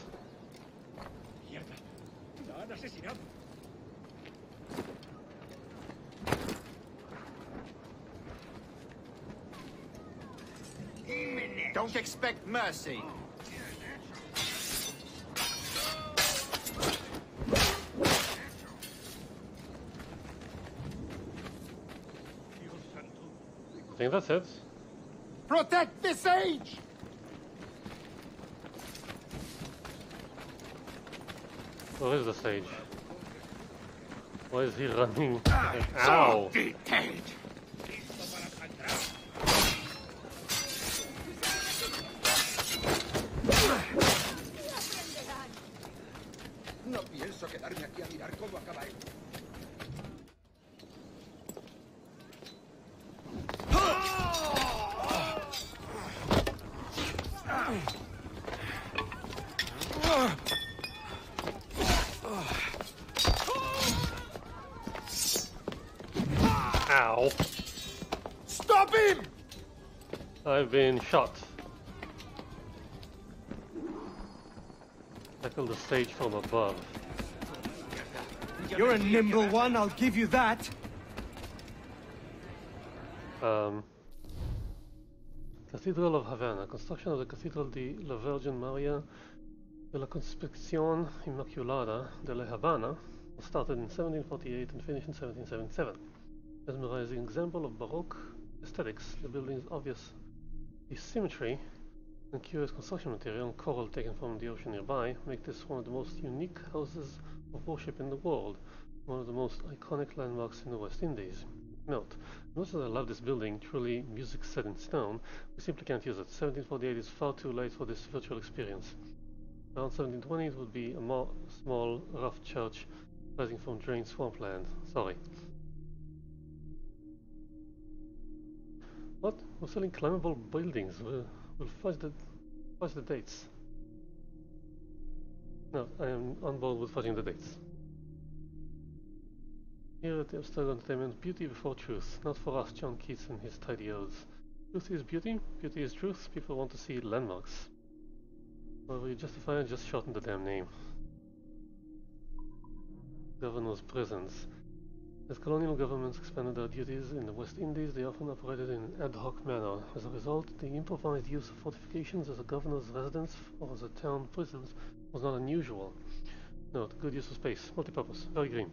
Don't expect mercy. I think that's it. Protect the sage! Where is the sage? Why is he running? Ow! Ow. Stop him! I've been shot. Tackle the stage from above. You're a nimble one, I'll give you that. Cathedral of Havana. Construction of the Cathedral de la Virgin Maria de la Concepción Immaculada de la Havana was started in 1748 and finished in 1777. Mesmerizing example of Baroque aesthetics. The building's obvious asymmetry and curious construction material and coral taken from the ocean nearby make this one of the most unique houses of worship in the world, one of the most iconic landmarks in the West Indies. Note, as much as I love this building, truly music set in stone, we simply can't use it. 1748 is far too late for this virtual experience. Around 1720 it would be a more small, rough church rising from drained swampland. Sorry. What? We're selling climbable buildings. We'll fudge the dates. No, I am on board with fudging the dates. Here at the Abstergo Entertainment, beauty before truth. Not for us, John Keats and his tidy odes. Truth is beauty, beauty is truth. People want to see landmarks. Well, we justify it, just shorten the damn name. Governor's prisons. As colonial governments expanded their duties in the West Indies, they often operated in an ad hoc manner. As a result, the improvised use of fortifications as a governor's residence or as a town prisons was not unusual. Note, good use of space, multipurpose, very green.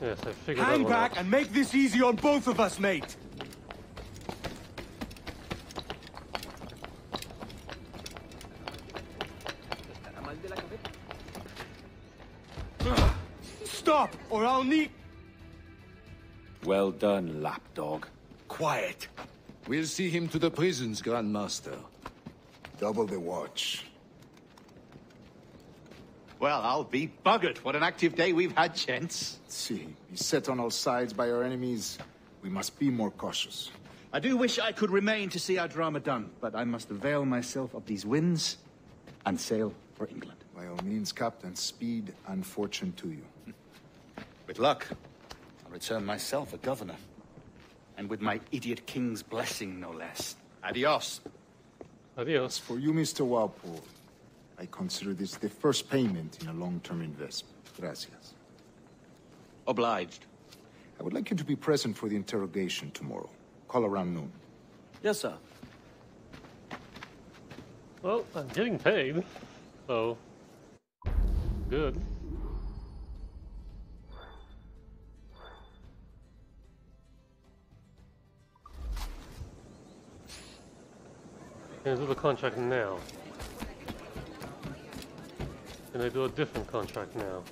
Yes, I figured that one out. Hang back and make this easy on both of us, mate! Stop, or I'll need... Well done, lapdog. Quiet! We'll see him to the prisons, Grand Master. Double the watch. Well, I'll be buggered. What an active day we've had, gents. See, he's set on all sides by our enemies. We must be more cautious. I do wish I could remain to see our drama done, but I must avail myself of these winds and sail for England. By all means, Captain, speed and fortune to you. With luck, I'll return myself a governor. And with my idiot king's blessing, no less. Adios. Adios. For you, Mr. Walpole. I consider this the first payment in a long-term investment. Gracias. Obliged. I would like you to be present for the interrogation tomorrow. Call around noon. Yes, sir. Well, I'm getting paid, so... good. Can I do the contract now? Can I do a different contract now?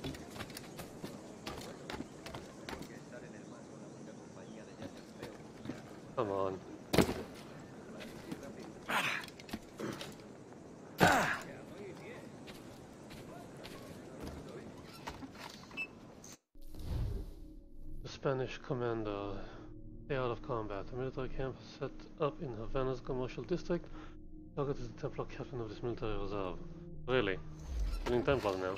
Come on. The Spanish commander. Stay out of combat. A military camp set up in Havana's commercial district. Target is the Templar captain of this military reserve. Really? Getting Templar now.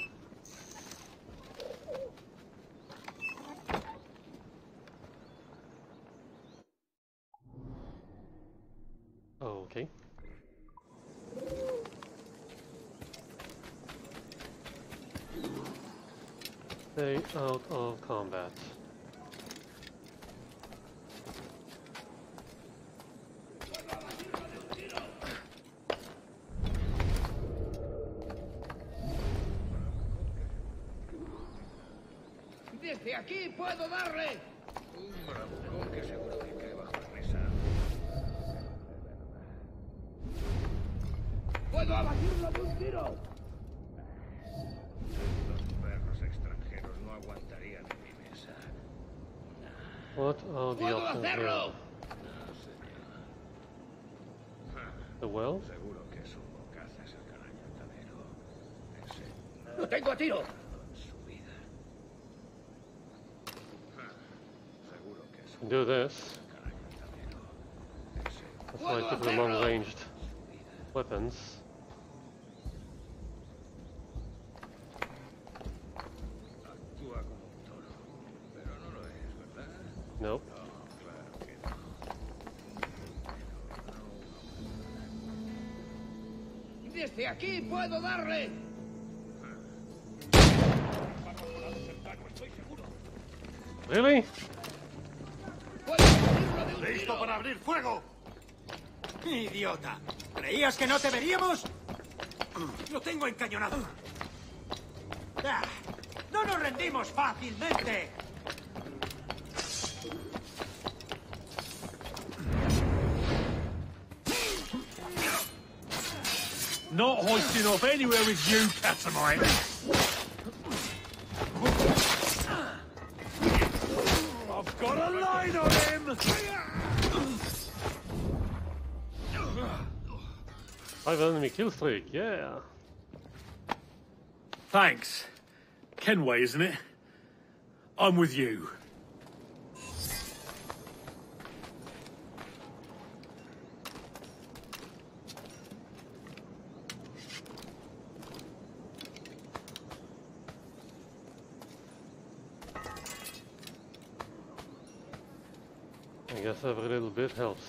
Okay. Stay out of combat. What are the options here? The well? Do this. That's why I took the long-ranged weapons. Nope. Desde aquí puedo darle. Really? Listo para abrir fuego. Idiota. ¿Creías que no te veríamos? Lo tengo encañonado. Ah, no nos rendimos fácilmente. Not hoisting off anywhere with you, Catamite. I've got a line on him. I've enemy kill streak, yeah. Thanks. Kenway, isn't it? I'm with you. Every little bit helps.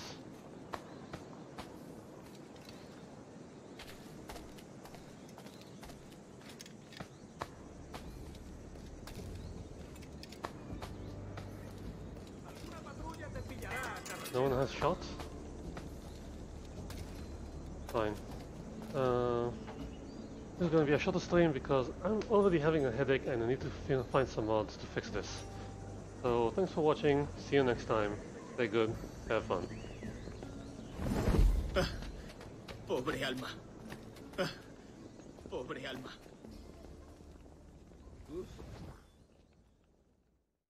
No one has shot? Fine. This is going to be a shorter stream because I'm already having a headache and I need to find some mods to fix this. So thanks for watching, see you next time. Stay good, have fun. Pobre alma. Pobre alma. Oof.